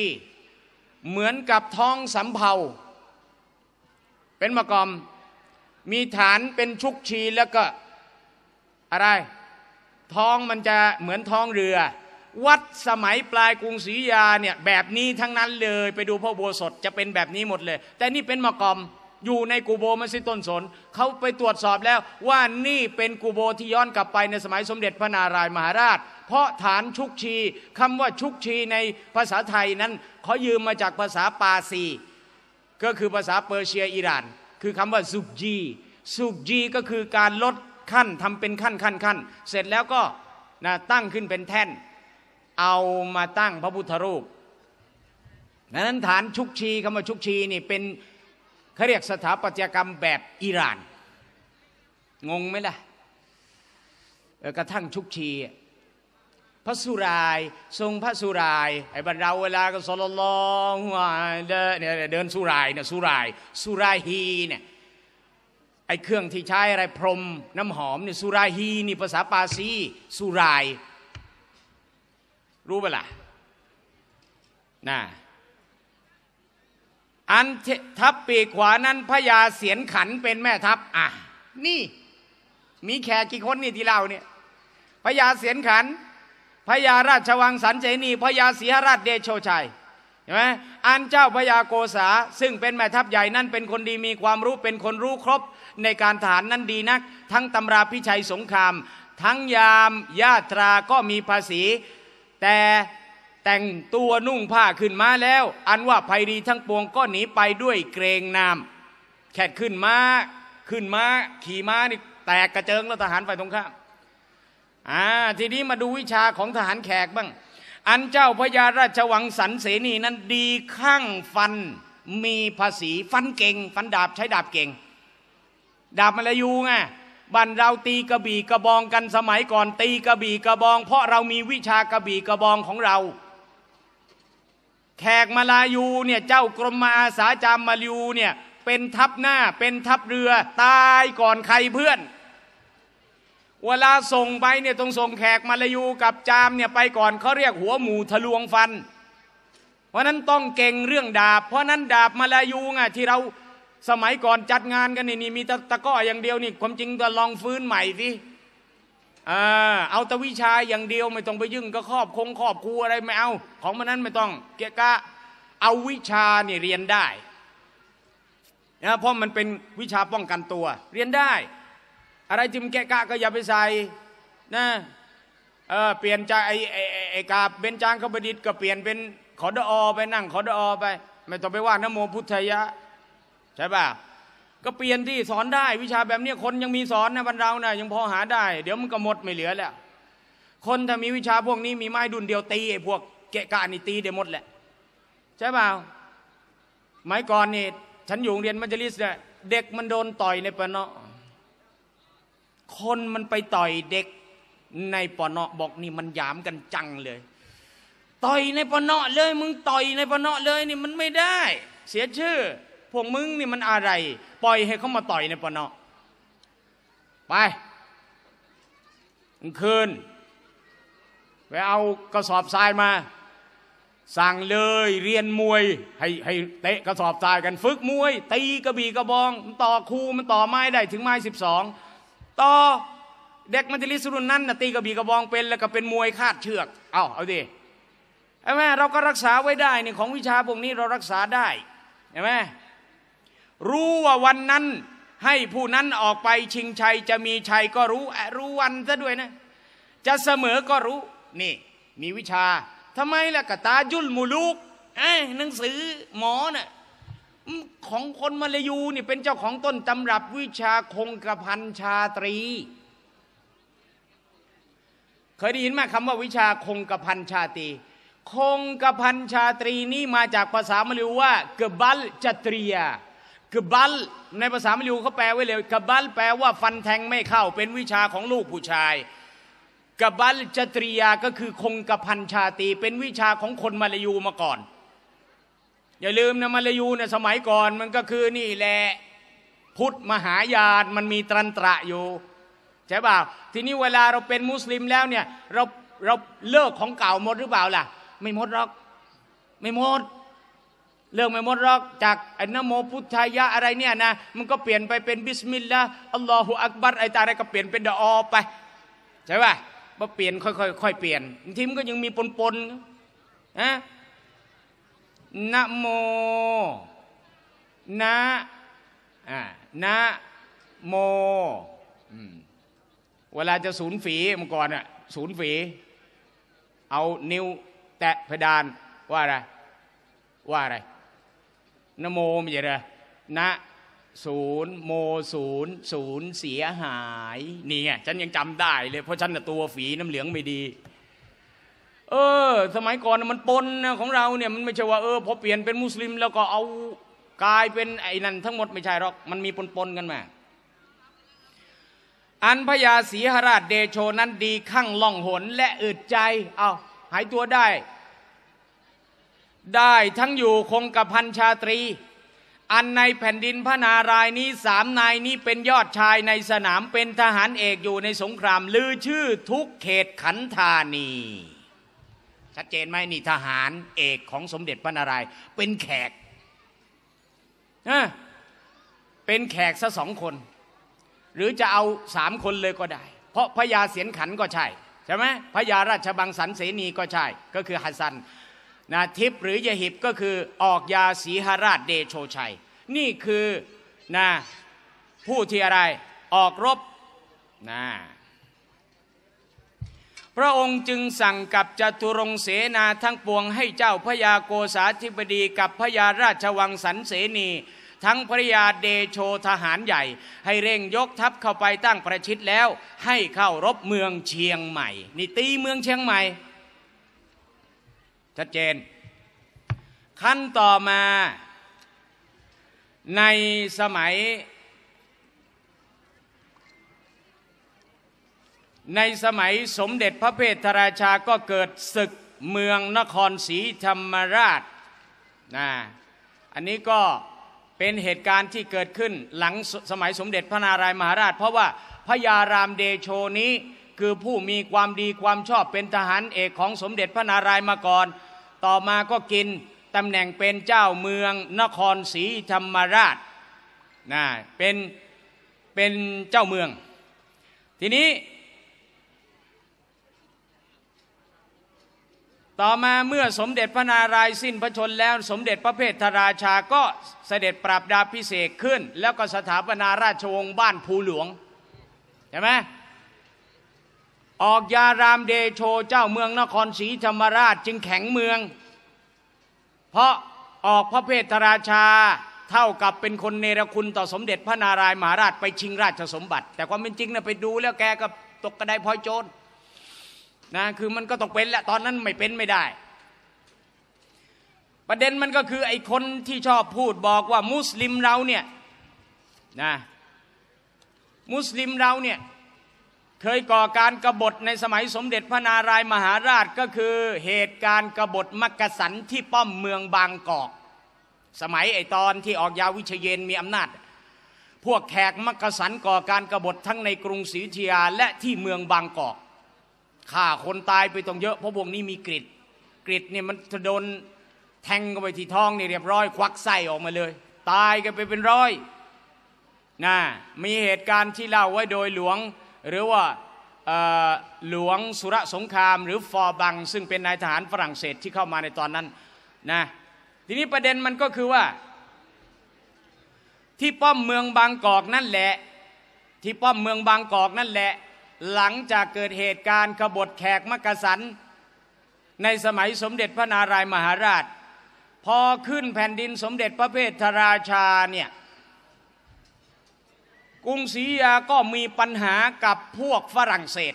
เหมือนกับท้องสำเภาเป็นมะกอมมีฐานเป็นชุกชีแล้วก็อะไรท้องมันจะเหมือนท้องเรือวัดสมัยปลายกรุงศรีอยุธยาเนี่ยแบบนี้ทั้งนั้นเลยไปดูพระอุโบสถจะเป็นแบบนี้หมดเลยแต่นี่เป็นมะกอมอยู่ในกูโบมัสยิดต้นสนเขาไปตรวจสอบแล้วว่านี่เป็นกูโบที่ย้อนกลับไปในสมัยสมเด็จพระนารายมหาราชเพราะฐานชุกชีคำว่าชุกชีในภาษาไทยนั้นเขายืมมาจากภาษาปาซีก็คือภาษาเปอร์เซียอิหร่านคือคำว่าซุกจีก็คือการลดขั้นทำเป็นขั้นเสร็จแล้วก็ตั้งขึ้นเป็นแท่นเอามาตั้งพระพุทธรูปนั้นฐานชุกชีคำว่าชุกชีนี่เป็นเขาเรียกสถาปัตยกรรมแบบอิหร่านงงไหมล่ะกระทั่งชุกชีพระสุรายทรงพระสุรายไอ้บรรดาเวลาก็ศ็อลลัลลอฮุอะลัยฮิเนี่ยเดินสุรายฮีเนี่ยไอ้เครื่องที่ใช้อะไรพรมน้ำหอมเนี่ยสุรายฮีนี่ภาษาปาซีสุรายรู้เปล่าน่ะอันทัพปีกขวานั้นพระยาเสียนขันเป็นแม่ทัพนี่มีแขกกี่คนนี่ที่เล่าเนี่ยพระยาเสียนขันพระยาราชวังสันเสนีพระยาศรีหราชเดโชชัยเห็นไหมอันเจ้าพระยาโกษาซึ่งเป็นแม่ทัพใหญ่นั้นเป็นคนดีมีความรู้เป็นคนรู้ครบในการทหารนั้นดีนักทั้งตำราพิชัยสงครามทั้งยามยาตราก็มีภาษีแต่แต่งตัวนุ่งผ้าขึ้นมาแล้วอันว่าภัยดีทั้งปวงก็หนีไปด้วยเกรงนามแขกขึ้นม้าขี่ม้านี่แตกกระเจิงแล้วทหารฝ่ายตรงข้ามทีนี้มาดูวิชาของทหารแขกบ้างอันเจ้าพระยาราชวังสันเสนีนั้นดีข้างฟันมีภาษีฟันเก่งฟันดาบใช้ดาบเก่งดาบมลายูไงบ้านเราตีกระบี่กระบองกันสมัยก่อนตีกระบี่กระบองเพราะเรามีวิชากระบี่กระบองของเรา แขกมาลายูเนี่ยเจ้ากรมมาอาสาจามมาลายูเนี่ยเป็นทัพหน้าเป็นทัพเรือตายก่อนใครเพื่อนเวลาส่งไปเนี่ยต้องส่งแขกมาลายูกับจามเนี่ยไปก่อนเขาเรียกหัวหมูทะลวงฟันเพราะนั้นต้องเก่งเรื่องดาบเพราะนั้นดาบมาลายูไงที่เราสมัยก่อนจัดงานกันนี่มีตะก้ออย่างเดียวนี่ความจริงจะลองฟื้นใหม่สิเอาตะวิชาอย่างเดียวไม่ต้องไปยึ่งก็ครอบครูอะไรไม่เอาของมันนั้นไม่ต้องเกะกะเอาวิชาเนี่ยเรียนได้นะเพราะมันเป็นวิชาป้องกันตัวเรียนได้อะไรจิมแกะกะก็อย่าไปใส่นะเปลี่ยนใจกาบเบญจางคบดิษฐ์ก็เปลี่ยนเป็นขอดอไปนั่งขอดอไปไม่ต้องไปว่านโมพุทธยะใช่ป่ะก็เปลี่ยนที่สอนได้วิชาแบบนี้คนยังมีสอนนะบรรดาเนี่ยยังพอหาได้เดี๋ยวมันก็หมดไม่เหลือแล้วคนถ้ามีวิชาพวกนี้มีไม้ดุนเดียวตีไอ้พวกเกะกะนี่ตีเดี๋ยวหมดแหละใช่ป่ะหมายก่อนนี่ฉันอยู่เรียนมัจลิสเนี่ยเด็กมันโดนต่อยในปะเนาะคนมันไปต่อยเด็กในปะเนาะบอกนี่มันหยามกันจังเลยต่อยในปะเนาะเลยมึงต่อยในปะเนาะเลยนี่มันไม่ได้เสียชื่อพวกมึงนี่มันอะไรปล่อยให้เขามาต่อยในปะเนาะไปกลางคืนไปเอากระสอบทรายมาสั่งเลยเรียนมวยให้เตะกระสอบทรายกันฝึกมวยตีกระบี่กระบองมันต่อคูมันต่อไม้ได้ถึงไม้12ต่อเด็กมัธยมรุ่นนั้นนะตีกระบี่กระบองเป็นแล้วก็เป็นมวยคาดเชือกเอาดิใช่ไหมเราก็รักษาไว้ได้นี่ของวิชาพวกนี้เรารักษาได้ใช่ไหมรู้ว่าวันนั้นให้ผู้นั้นออกไปชิงชัยจะมีชัยก็รู้วันซะด้วยนะจะเสมอก็รู้นี่มีวิชาทำไมล่ะกะตายุลมูลูกหนังสือหมอน่ะของคนมาลายูนี่เป็นเจ้าของต้นตำรับวิชาคงกระพันชาตรีเคยได้ยินไหมคำว่าวิชาคงกระพันชาตรีคงกระพันชาตรีนี่มาจากภาษามลายูว่ากบัลจัตรียกบัลในภาษามลายูเขาแปลไว้เลยกบัลแปลว่าฟันแทงไม่เข้าเป็นวิชาของลูกผู้ชายกบัลจัตรียก็คือคงกระพันชาตรีเป็นวิชาของคนมาลายูมาก่อนอย่าลืมนะมาลายูเนี่ยสมัยก่อนมันก็คือนี่แหละพุทธมหายานมันมีตรันตระอยู่ใช่ป่าวทีนี้เวลาเราเป็นมุสลิมแล้วเนี่ยเราเลิกของเก่าหมดหรือเปล่าล่ะไม่หมดหรอกไม่หมดเลิกไม่หมดหรอกจากอันนะโมพุทธายะอะไรเนี่ยนะมันก็เปลี่ยนไปเป็นบิสมิลลาห์อัลลอฮุอักบัรไอ้ตาอะไรก็เปลี่ยนเป็นดออไปใช่ป่ะมาเปลี่ยนค่อยเปลี่ยนทีมก็ยังมีปนนะนะโมนะนะโมเวลาจะศูนย์ฝีเมื่อก่อนอะศูนย์ฝีเอานิ้วแตะเพดานว่าอะไรนะโมไม่ใช่เหรอนะศูนย์โมศูนย์ศูนย์เสียหายนี่ไงฉันยังจำได้เลยเพราะฉันตัวฝีน้ำเหลืองไม่ดีสมัยก่อนมันปนนะของเราเนี่ยมันไม่ใช่ว่าพอเปลี่ยนเป็นมุสลิมแล้วก็เอากลายเป็นไอ้นั่นทั้งหมดไม่ใช่หรอกมันมีปนกันมาอันพญาศรีหราชเดโชนั้นดีข้างล่องหนและอึดใจหายตัวได้ทั้งอยู่คงกระพันชาตรีอันในแผ่นดินพระนารายณ์นี้สามนายนี้เป็นยอดชายในสนามเป็นทหารเอกอยู่ในสงครามลือชื่อทุกเขตขันธานีชัดเจนไหมนี่ทหารเอกของสมเด็จพระนารายณ์เป็นแขกเป็นแขกซะสองคนหรือจะเอาสามคนเลยก็ได้เพราะพญาเสียนขันก็ใช่ใช่ไหมพญาราชบังสันเสนีก็ใช่ก็คือฮัสซันนาทิพหรือยะหิบก็คือออกยาศรีหราชเดโชชัยนี่คือนะผู้ที่อะไรออกรบนะพระองค์จึงสั่งกับจตุรงเสนาทั้งปวงให้เจ้าพญาโกษาธิบดีกับพญาราชวังสันเสนีทั้งพระยาเดโชทหารใหญ่ให้เร่งยกทัพเข้าไปตั้งประชิดแล้วให้เข้ารบเมืองเชียงใหม่นี่ตีเมืองเชียงใหม่ชัดเจนขั้นต่อมาในสมัยสมเด็จพระเพทราชาก็เกิดศึกเมืองนครศรีธรรมราช นะอันนี้ก็เป็นเหตุการณ์ที่เกิดขึ้นหลังสมัยสมเด็จพระนารายมหาราชเพราะว่าพระยารามเดโชนี้คือผู้มีความดีความชอบเป็นทหารเอกของสมเด็จพระนารายมาก่อนต่อมาก็กินตำแหน่งเป็นเจ้าเมืองนครศรีธรรมราชนะเป็นเจ้าเมืองทีนี้ต่อมาเมื่อสมเด็จพระนารายณ์สิ้นพระชนม์แล้วสมเด็จพระเพทรราชาก็เสด็จปราบดาภิเษกขึ้นแล้วก็สถาปนาราชวงศ์บ้านภูหลวงใช่ไหมออกยารามเดโชเจ้าเมืองนครศรีธรรมราชจึงแข็งเมืองเพราะออกพระเพทรราชาเท่ากับเป็นคนเนรคุณต่อสมเด็จพระนารายมหาราชไปชิงราชสมบัติแต่ความเป็นจริงนะไปดูแล้วแกก็ตกกระไดพลอยโจรนะคือมันก็ตกเป็นและตอนนั้นไม่เป็นไม่ได้ประเด็นมันก็คือไอ้คนที่ชอบพูดบอกว่ามุสลิมเราเนี่ยนะมุสลิมเราเนี่ยเคยก่อการกบฏในสมัยสมเด็จพระนารายมหาราชก็คือเหตุการณ์กบฏมักกะสันที่ป้อมเมืองบางกอกสมัยไอตอนที่ออกยาวิเชเยนมีอำนาจพวกแขกมักกะสันก่อการกบฏทั้งในกรุงศรีอยุธยาและที่เมืองบางกอกฆ่าคนตายไปตรงเยอะเพราะพวกนี้มีกริดเนี่ยมันโดนแทงเข้าไปที่ท้องนี่เรียบร้อยควักไส้ออกมาเลยตายกันไปเป็นร้อยนะมีเหตุการณ์ที่เล่าไว้โดยหลวงหรือว่าหลวงสุรสงครามหรือฟอบังซึ่งเป็นนายทหารฝรั่งเศสที่เข้ามาในตอนนั้นนะทีนี้ประเด็นมันก็คือว่าที่ป้อมเมืองบางกอกนั่นแหละหลังจากเกิดเหตุการณ์กบฏแขกมักกะสันในสมัยสมเด็จพระนารายมหาราชพอขึ้นแผ่นดินสมเด็จพระเพทรราชาเนี่ยกรุงศรีอยุธยาก็มีปัญหากับพวกฝรั่งเศส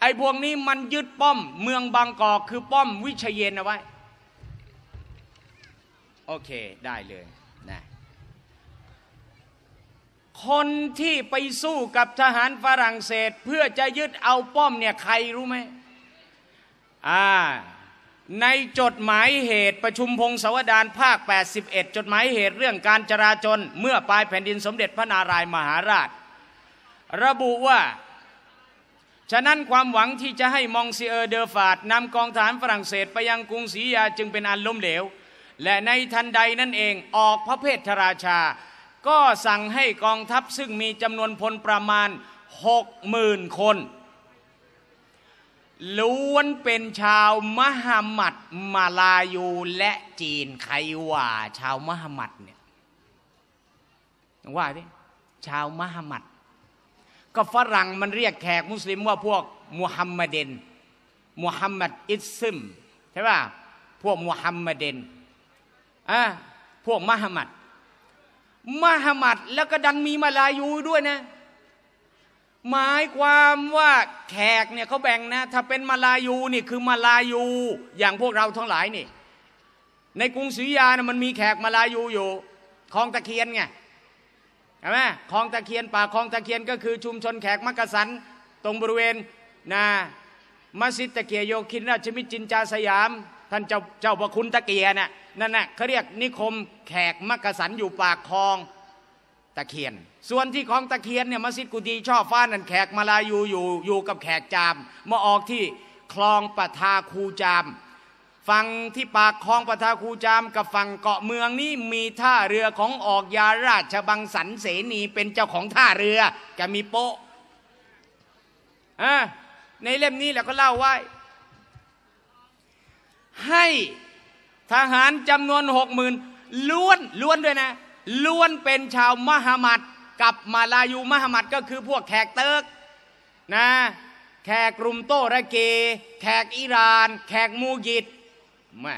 ไอ้พวกนี้มันยึดป้อมเมืองบางกอกคือป้อมวิเชเยนเอาไว้โอเคได้เลยนะคนที่ไปสู้กับทหารฝรั่งเศสเพื่อจะยึดเอาป้อมเนี่ยใครรู้ไหมในจดหมายเหตุประชุมพงศาวดารภาค81จดหมายเหตุเรื่องการจราจรเมื่อปลายแผ่นดินสมเด็จพระนารายมหาราชระบุว่าฉะนั้นความหวังที่จะให้มองซิเออร์เดอฟาดนำกองทหารฝรั่งเศสไปยังกรุงศรีอยุธยาจึงเป็นอันล้มเหลวและในทันใดนั่นเองออกพระเพทรราชาก็สั่งให้กองทัพซึ่งมีจำนวนพลประมาณ 60,000 คนล้วนเป็นชาวมหัมหมัดมาลายูและจีนใครว่าชาวมหัมหมัดเนี่ยว่าดิชาวมหัมหมัดก็ฝรั่งมันเรียกแขกมุสลิมว่าพวกมุฮัมมัดเดนมุฮัมมัดอิซึมใช่ป่ะพวกมุฮัมมัดเดนพวกมหัมหมัดแล้วก็ดันมีมาลายูด้วยนะหมายความว่าแขกเนี่ยเขาแบ่งนะถ้าเป็นมาลายูนี่คือมาลายูอย่างพวกเราทั้งหลายนี่ในกรุงศรีอยุธยานะมันมีแขกมาลายูอยู่คลองตะเคียนไงใช่ไหมคลองตะเคียนป่าคลองตะเคียนก็คือชุมชนแขกมักกะสันตรงบริเวณนะมัสยิดตะเกียโยคินราชมิตรจินจาสยามท่านเจ้าพระคุณตะเกียน่ะนั่นน่ะเขาเรียกนิคมแขกมักกะสันอยู่ปากคลองตะเคียนส่วนที่คลองตะเคียนเนี่ยมัสยิดกุฏีช่อฟ้านั่นแขกมาลายูอยู่กับแขกจามมาออกที่คลองปะทาคูจามฝั่งที่ปากคลองปะทาคูจามกับฝั่งเกาะเมืองนี่มีท่าเรือของออกยาราชบังสรรเสนีเป็นเจ้าของท่าเรือแกมีโป๊ะในเล่มนี้เราก็เล่าไว้ให้ทหารจำนวน 60,000 ล้วนด้วยนะล้วนเป็นชาวมหมัดกับมาลายูมหมัดก็คือพวกแขกเติร์กนะแขกกลุ่มโตระเกแขกอิหร่านแขกมูยิด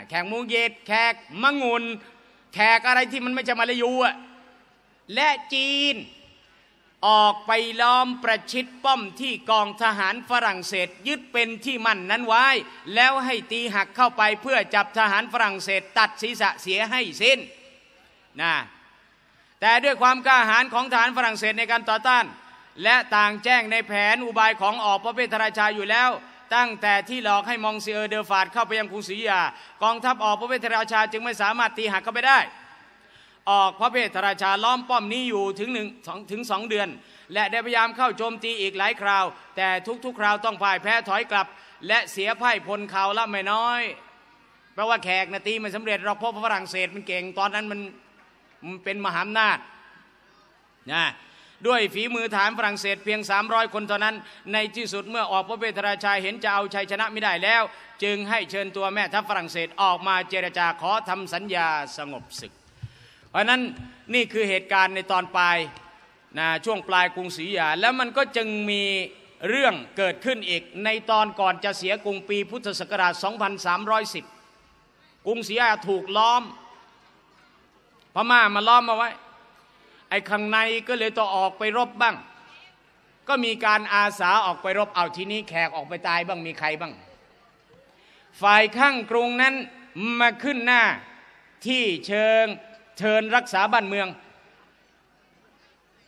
แขกมะงุนแขกอะไรที่มันไม่ใช่มาลายูอ่ะและจีนออกไปล้อมประชิดป้อมที่กองทหารฝรั่งเศสยึดเป็นที่มั่นนั้นไว้แล้วให้ตีหักเข้าไปเพื่อจับทหารฝรั่งเศสตัดศีรษะเสียให้สิ้นนะแต่ด้วยความกล้าหาญของทหารฝรั่งเศสในการต่อต้านและต่างแจ้งในแผนอุบายของออกพระเพทรราชาอยู่แล้ว ตั้งแต่ที่หลอกให้มองเซอเดอฟาดเข้าไปยังกรุงศรีอยุธยากองทัพออกพระเวทราชาจึงไม่สามารถตีหักเข้าไปได้ออกพระเวทราชาล้อมป้อมนี้อยู่ถึงสองเดือนและได้พยายามเข้าโจมตีอีกหลายคราวแต่ทุกๆคราวต้องพ่ายแพ้ถอยกลับและเสียพ่ายพลข่าวละไม่น้อยแปลว่าแขกนาตีมันสำเร็จเราพบฝรั่งเศสมันเก่งตอนนั้นมันเป็นมหาอำนาจนะด้วยฝีมือฐานฝรั่งเศสเพียง300คนเท่านั้นในที่สุดเมื่อออกพระเวทราชาเห็นจะเอาชัยชนะไม่ได้แล้วจึงให้เชิญตัวแม่ทัพฝรั่งเศสออกมาเจรจาขอทำสัญญาสงบศึกเพราะนั้นนี่คือเหตุการณ์ในตอนปลายนะช่วงปลายกรุงศรีอยุธยาแล้วมันก็จึงมีเรื่องเกิดขึ้นอีกในตอนก่อนจะเสียกรุงปีพุทธศักราช2310กรุงศรีอยุธยาถูกล้อมพม่ามาล้อมมาไว้ไอ้ข้างในก็เลยต้องออกไปรบบ้างก็มีการอาสาออกไปรบเอาทีนี้แขกออกไปตายบ้างมีใครบ้างฝ่ายข้างกรุงนั้นมาขึ้นหน้าที่เชิญรักษาบ้านเมือง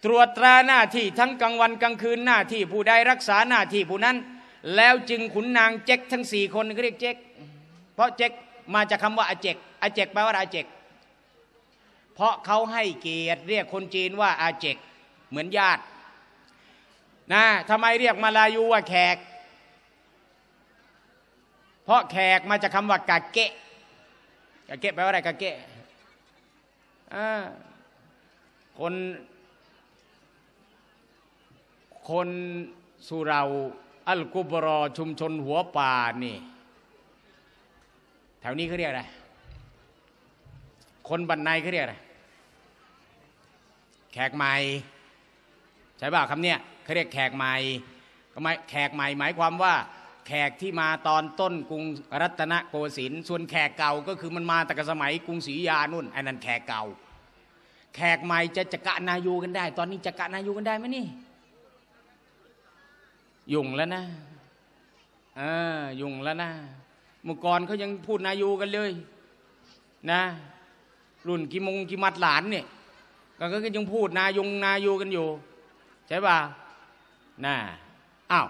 ตรวจตราหน้าที่ทั้งกลางวันกลางคืนหน้าที่ผู้ใดรักษาหน้าที่ผู้นั้นแล้วจึงขุนนางเจ๊กทั้ง4คนก็เรียกเจ๊กเพราะเจ๊กมาจากคำว่าอาเจ๊กอาเจ๊กแปลว่าอาเจ๊กเพราะเขาให้เกียรติเรียกคนจีนว่าอาเจกเหมือนญาตินะทำไมเรียกมาลายูว่าแขกเพราะแขกมาจากคำว่ากะเกะกะเกะแปลว่าอะไรกะเกะคนสุเราอัลกุ๊บรอชุมชนหัวป่านี่แถวนี้เขาเรียกอะไรคนบรรณัยเขาเรียกอะไรแขกใหม่ใช่ป่ะคำเนี้ยเขาเรียกแขกใหม่ก็หมายแขกใหม่หมายความว่าแขกที่มาตอนต้นกรุงรัตนโกสินทร์ส่วนแขกเก่าก็คือมันมาแต่สมัยกรุงศรีอยุธยานู่นไอ้นั่นแขกเก่าแขกใหม่จะจักรนายูกันได้ตอนนี้จักรนายูกันได้ไหมนี่ยุ่งแล้วนะยุ่งแล้วนะเมื่อก่อนเขายังพูดนายูกันเลยนะรุ่นกิมงกิมัดหลานเนี่ยก็ยังพูดนายงนายูกันอยู่ใช่ป่ะน่ะอ้าว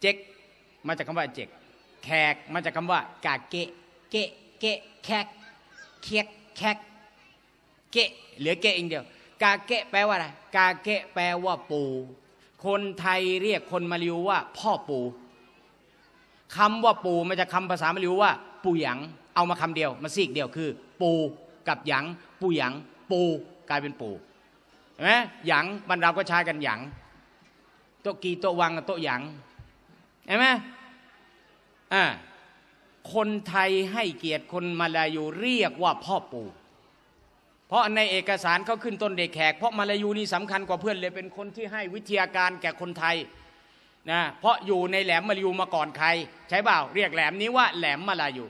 เจ๊กมาจากคำว่าเจ๊กแขกมาจากคำว่ากาเกะเกะเกะแขกเคียกแขกเกะเหลือเกะเองเดียวกาเกะแปลว่าอะไรกาเกะแปลว่าปูคนไทยเรียกคนมาลิวว่าพ่อปูคำว่าปูมาจากคำภาษามาลิวว่าปูหยังเอามาคำเดียวมาซีกเดียวคือปูกับหยังปูหยังปูกลายเป็นปูเห็นไหมหยังบรรดาก็ใช้กันหยังโตกีโตวังโตหยังเห็นไหมคนไทยให้เกียรติคนมาลายูเรียกว่าพ่อปูเพราะในเอกสารเขาขึ้นต้นเด็กแขกเพราะมาลายูนี่สำคัญกว่าเพื่อนเลยเป็นคนที่ให้วิทยาการแก่คนไทยนะเพราะอยู่ในแหลมมาลายูมาก่อนใครใช่เปล่าเรียกแหลมนี้ว่าแหลมมาลายู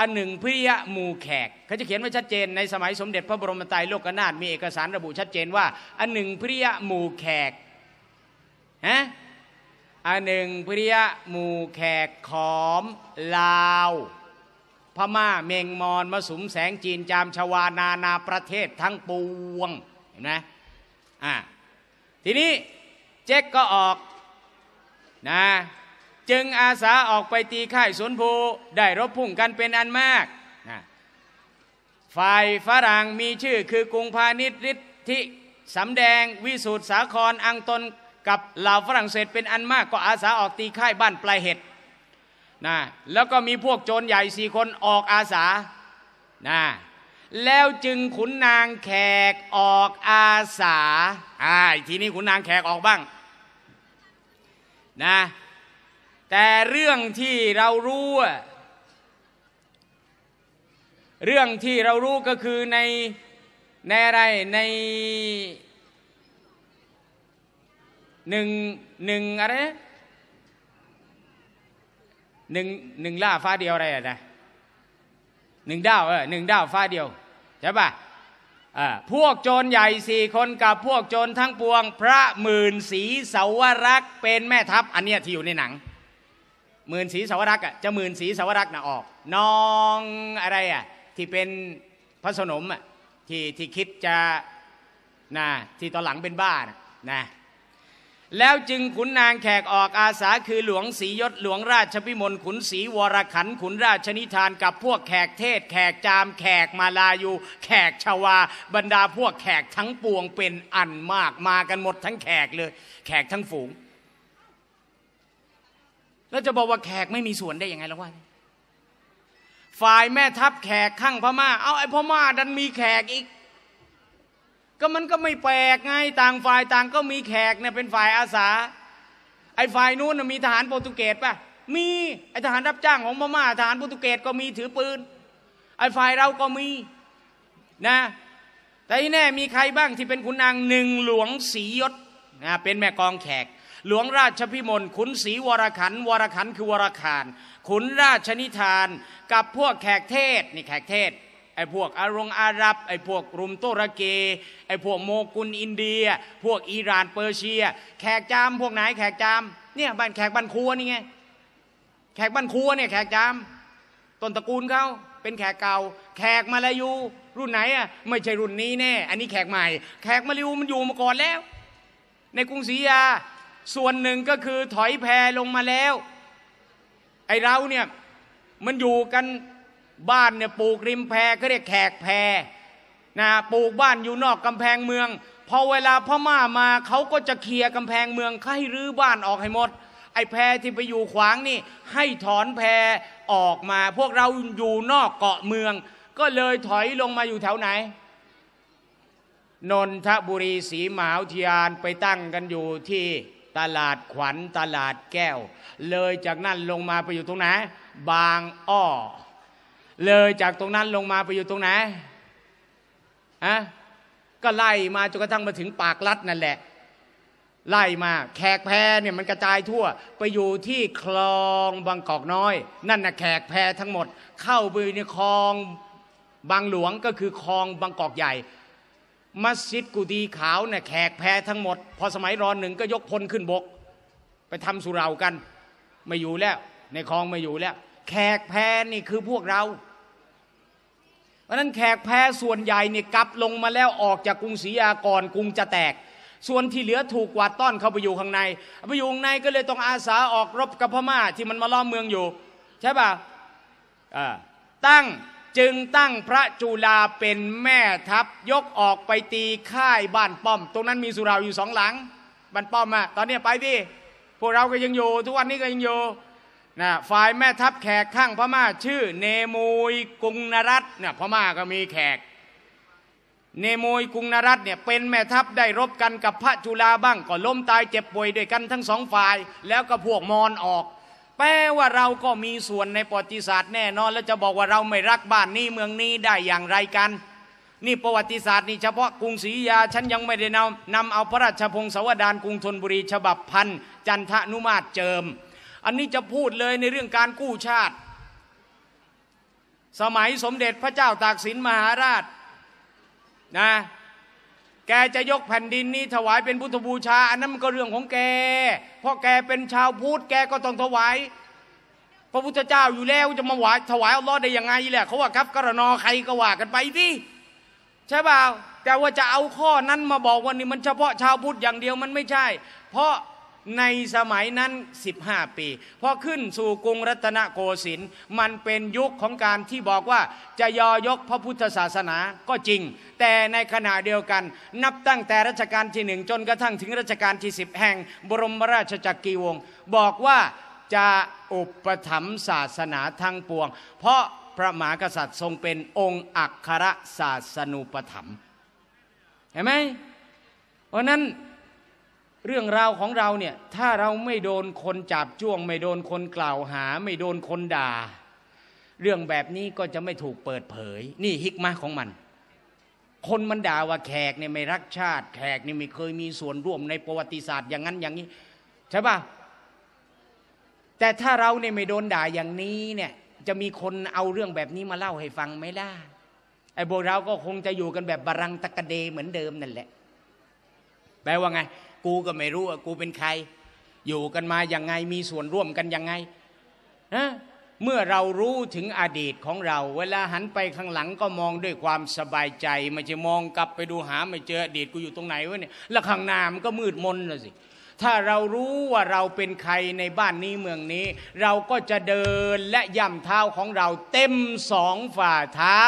อันหนึ่งพิยะมูแขกเขาจะเขียนไว้ชัดเจนในสมัยสมเด็จพระบรมไตรโลกนาถมีเอกสารระบุชัดเจนว่าอันหนึ่งพิยะมูแขกอันหนึ่งพิยะมูแขกขอมลาวพม่าเมงมอนมะสุมแสงจีนจามชวานานาประเทศทั้งปวงเห็นไหมทีนี้เจ๊กก็ออกนะจึงอาสาออกไปตีค่ายสวนภูได้รบพุ่งกันเป็นอันมากนะฝ่ายฝรั่งมีชื่อคือกรุงพาณิชย์ฤทธิสำแดงวิสูตรสาครอังตนกับเหล่าฝรั่งเศสเป็นอันมากก็อาสาออกตีค่ายบ้านปลายเห็ดนะแล้วก็มีพวกโจรใหญ่4คนออกอาสานะแล้วจึงขุนนางแขกออกอาสาทีนี้ขุนนางแขกออกบ้างนะแต่เรื่องที่เรารู้ก็คือในอะไรในหนึ่งอะไรหนึ่งล่าฟ้าเดียวอะไรนะหนึ่งดาวหนึ่งดาวฟ้าเดียวใช่ป่ะพวกโจรใหญ่4คนกับพวกโจรทั้งปวงพระหมื่นศรีเสาวรักษ์เป็นแม่ทัพอันเนี้ยที่อยู่ในหนังหมื่นศรีเสาวรักษ์จะหมื่นศรีเสาวรักษ์นะออกน้องอะไรที่เป็นพระสนมที่คิดจะนะที่ตอนหลังเป็นบ้านะ แล้วจึงขุนนางแขกออกอาสาคือหลวงศรียศหลวงราชพิมลขุนศรีวรขันธ์ขุนราชนิทานกับพวกแขกเทศแขกจามแขกมาลายูแขกชวาบรรดาพวกแขกทั้งปวงเป็นอันมากมากันหมดทั้งแขกเลยแขกทั้งฝูงแล้วจะบอกว่าแขกไม่มีส่วนได้ยังไงล่ะว่าฝ่ายแม่ทัพแขกข้างพม่าเอาไอ้พม่าดันมีแขกอีกก็มันก็ไม่แปลกไงต่างฝ่ายต่างก็มีแขกเนี่ยเป็นฝ่ายอาสาไอ้ฝ่ายนู้นมีทหารโปรตุเกสป่ะมีไอ้ทหารรับจ้างของพม่าทหารโปรตุเกสก็มีถือปืนไอ้ฝ่ายเราก็มีนะแต่ที่แน่มีใครบ้างที่เป็นขุนนางหนึ่งหลวงศรียศนะเป็นแม่กองแขกหลวงราชพิมลขุนศรีวรขันธ์วรขันธ์คือวรขานขุนราชนิทานกับพวกแขกเทศนี่แขกเทศไอ้พวกอาหรับไอ้พวกรุมตุรกีไอ้พวกโมกุลอินเดียพวกอิหร่านเปอร์เซียแขกจามพวกไหนแขกจามเนี่ยบ้านแขกบ้านครัวนี่ไงแขกบ้านครัวเนี่ยแขกจามต้นตระกูลเขาเป็นแขกเก่าแขกมาลายูรุ่นไหนอ่ะไม่ใช่รุ่นนี้แน่อันนี้แขกใหม่แขกมาลายูมันอยู่มาก่อนแล้วในกรุงศรีอยุธยาส่วนหนึ่งก็คือถอยแพลงมาแล้วไอ้เราเนี่ยมันอยู่กันบ้านเนี่ยปลูกริมแพก็เรียกแขกแพนะปลูกบ้านอยู่นอกกำแพงเมืองพอเวลาพม่ามาเขาก็จะเคลียร์กำแพงเมืองให้รื้อบ้านออกให้หมดไอ้แพที่ไปอยู่ขวางนี่ให้ถอนแพออกมาพวกเราอยู่นอกเกาะเมืองก็เลยถอยลงมาอยู่แถวไหนนนทบุรีศรีมหาวิทยาลัยไปตั้งกันอยู่ที่ตลาดขวัญตลาดแก้วเลยจากนั้นลงมาไปอยู่ตรงไหนบางอ้อเลยจากตรงนั้นลงมาไปอยู่ตรงไหนฮะก็ไล่มาจนกระทั่งมาถึงปากลัดนั่นแหละไล่มาแขกแพเนี่ยมันกระจายทั่วไปอยู่ที่คลองบางกอกน้อยนั่นนะแขกแพทั้งหมดเข้าไปในคลองบางหลวงก็คือคลองบางกอกใหญ่มัสยิดกุฏิขาวเนี่ยแขกแพทั้งหมดพอสมัยรอหนึ่งก็ยกพลขึ้นบกไปทำสุเหร่ากันไม่อยู่แล้วในคลองไม่อยู่แล้วแขกแพนี่คือพวกเราเพราะนั้นแขกแพส่วนใหญ่เนี่ยกลับลงมาแล้วออกจากกรุงศรีอยุธยาก่อนกรุงจะแตกส่วนที่เหลือถูกกวาดต้อนเข้าไปอยู่ข้างในไปอยู่ข้างในก็เลยต้องอาสาออกรบกับพม่าที่มันมาล้อมเมืองอยู่ใช่ป่ะจึงตั้งพระจุฬาเป็นแม่ทัพยกออกไปตีค่ายบ้านป้อมตรงนั้นมีสุเหร่าอยู่สองหลังบ้านป้อมอะตอนนี้ไปดิพวกเราก็ยังอยู่ทุกวันนี้ก็ยังอยู่นะฝ่ายแม่ทัพแขกข้างพม่าชื่อเนมูยกุงนรัตน์เนี่ยพม่าก็มีแขกเนมูยกุงนรัตน์เนี่ยเป็นแม่ทัพได้รบกันกับพระจุฬาบ้างก็ล้มตายเจ็บป่วยด้วยกันทั้งสองฝ่ายแล้วก็พวกมอญออกแปลว่าเราก็มีส่วนในประวัติศาสตร์แน่นอนแล้วจะบอกว่าเราไม่รักบ้านนี้เมืองนี้ได้อย่างไรกันนี่ประวัติศาสตร์นี่เฉพาะกรุงศรีอยุธยาฉันยังไม่ได้นำเอาพระราชพงศาวดารกรุงธนบุรีฉบับพันจันทนุมาตรเจิมอันนี้จะพูดเลยในเรื่องการกู้ชาติสมัยสมเด็จพระเจ้าตากสินมหาราชนะแกจะยกแผ่นดินนี้ถวายเป็นพุทธบูชาอันนั้นมันก็เรื่องของแกเพราะแกเป็นชาวพุทธแกก็ต้องถวายพระพุทธเจ้าอยู่แล้วจะมาถวายอัลเลาะห์ได้ยังไงแหละเขาว่าครับกรณอใครก็ว่ากันไปสิใช่เปล่าแต่ว่าจะเอาข้อนั้นมาบอกว่านี่มันเฉพาะชาวพุทธอย่างเดียวมันไม่ใช่เพราะในสมัยนั้น15ปีพอขึ้นสู่กรุงรัตนโกสินทร์มันเป็นยุคของการที่บอกว่าจะยอยกพระพุทธศาสนาก็จริงแต่ในขณะเดียวกันนับตั้งแต่รัชกาลที่1จนกระทั่งถึงรัชกาลที่10แห่งบรมราชจักรีวงศ์บอกว่าจะอุปถัมภ์ศาสนาทั้งปวงเพราะพระมหากษัตริย์ทรงเป็นองค์อัครศาสนูปถัมภ์เห็นไหมเพราะนั้นเรื่องราวของเราเนี่ยถ้าเราไม่โดนคนจับจ้วงไม่โดนคนกล่าวหาไม่โดนคนด่าเรื่องแบบนี้ก็จะไม่ถูกเปิดเผยนี่ฮิกมะของมันคนมันด่าว่าแขกเนี่ยไม่รักชาติแขกเนี่ยไม่เคยมีส่วนร่วมในประวัติศาสตร์อย่างนั้นอย่างนี้ใช่ป่ะแต่ถ้าเราเนี่ยไม่โดนด่าอย่างนี้เนี่ยจะมีคนเอาเรื่องแบบนี้มาเล่าให้ฟังไหมล่ะไอ้พวกเราก็คงจะอยู่กันแบบบารังตะกะเดเหมือนเดิมนั่นแหละแปลว่าไงกูก็ไม่รู้ว่ากูเป็นใครอยู่กันมาอย่างไงมีส่วนร่วมกันยังไงนะเมื่อเรารู้ถึงอดีตของเราเวลาหันไปข้างหลังก็มองด้วยความสบายใจไม่ใช่มองกลับไปดูหาไม่เจออดีตกูอยู่ตรงไหนวะเนี่ยแล้วข้างหน้ามันก็มืดมนเลยสิ ถ้าเรารู้ว่าเราเป็นใครในบ้านนี้เมืองนี้เราก็จะเดินและย่ำเท้าของเราเต็มสองฝ่าเท้า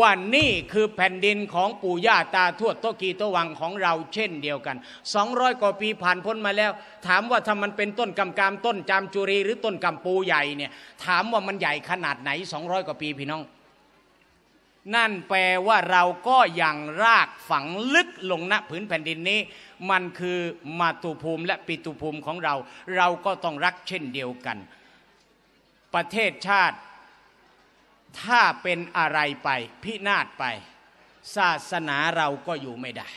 ว่านี่คือแผ่นดินของปู่ย่าตาทวดโตกีโตวังของเราเช่นเดียวกัน200กว่าปีผ่านพ้นมาแล้วถามว่าถ้ามันเป็นต้นกำกามต้นจามจุรีหรือต้นกำปูใหญ่เนี่ยถามว่ามันใหญ่ขนาดไหน200กว่าปีพี่น้องนั่นแปลว่าเราก็ยังรากฝังลึกลงณผืนแผ่นดินนี้มันคือมาตุภูมิและปิตุภูมิของเราเราก็ต้องรักเช่นเดียวกันประเทศชาติถ้าเป็นอะไรไปพินาศไปศาสนาเราก็อยู่ไม่ได้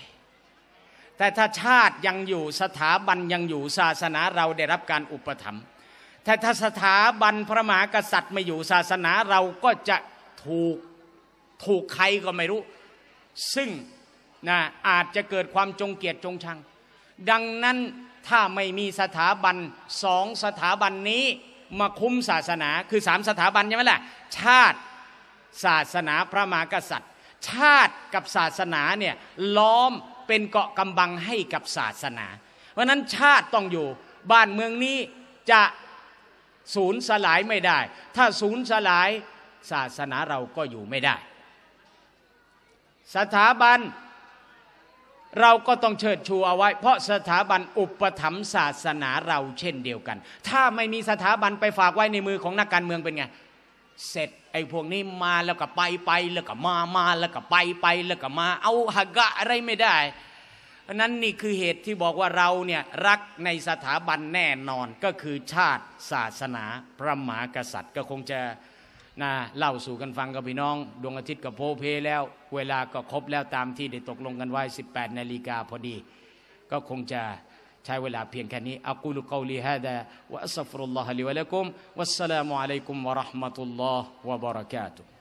แต่ถ้าชาติยังอยู่สถาบันยังอยู่ศาสนาเราได้รับการอุปถัมภ์แต่ถ้าสถาบันพระมหากษัตริย์ไม่อยู่ศาสนาเราก็จะถูกใครก็ไม่รู้ซึ่งนะอาจจะเกิดความจงเกลียดจงชังดังนั้นถ้าไม่มีสถาบัน2 สถาบันนี้มาคุ้มศาสนาคือ3 สถาบันใช่ไหมล่ะชาติศาสนาพระมหากษัตริย์ชาติกับศาสนาเนี่ยล้อมเป็นเกาะกำบังให้กับศาสนาเพราะนั้นชาติต้องอยู่บ้านเมืองนี้จะสูญสลายไม่ได้ถ้าสูญสลายศาสนาเราก็อยู่ไม่ได้สถาบันเราก็ต้องเชิดชูเอาไว้เพราะสถาบันอุปถัมภ์ศาสนาเราเช่นเดียวกันถ้าไม่มีสถาบันไปฝากไว้ในมือของนักการเมืองเป็นไงเสร็จไอ้พวกนี้มาแล้วก็ไปแล้วก็มาแล้วก็ไปแล้วก็มาเอาหกะอะไรไม่ได้เพราะนั้นนี่คือเหตุที่บอกว่าเราเนี่ยรักในสถาบันแน่นอนก็คือชาติศาสนาพระมหากษัตริย์ก็คงจะเล่าสู่กันฟังกับพี่น้องดวงอาทิตย์กับโพเพแล้วเวลาก็ครบแล้วตามที่ได้ตกลงกันไว้ 18 นาฬิกาพอดีก็คงจะใช้เวลาเพียงแค่นี้อักูลุกอลีฮาดาวะอัสซะฟุรุลลอฮะลิวะลักุมวัสสลามุอะลัยกุมวะเราะห์มะตุลลอฮ์วะบะเราะกาตุฮ์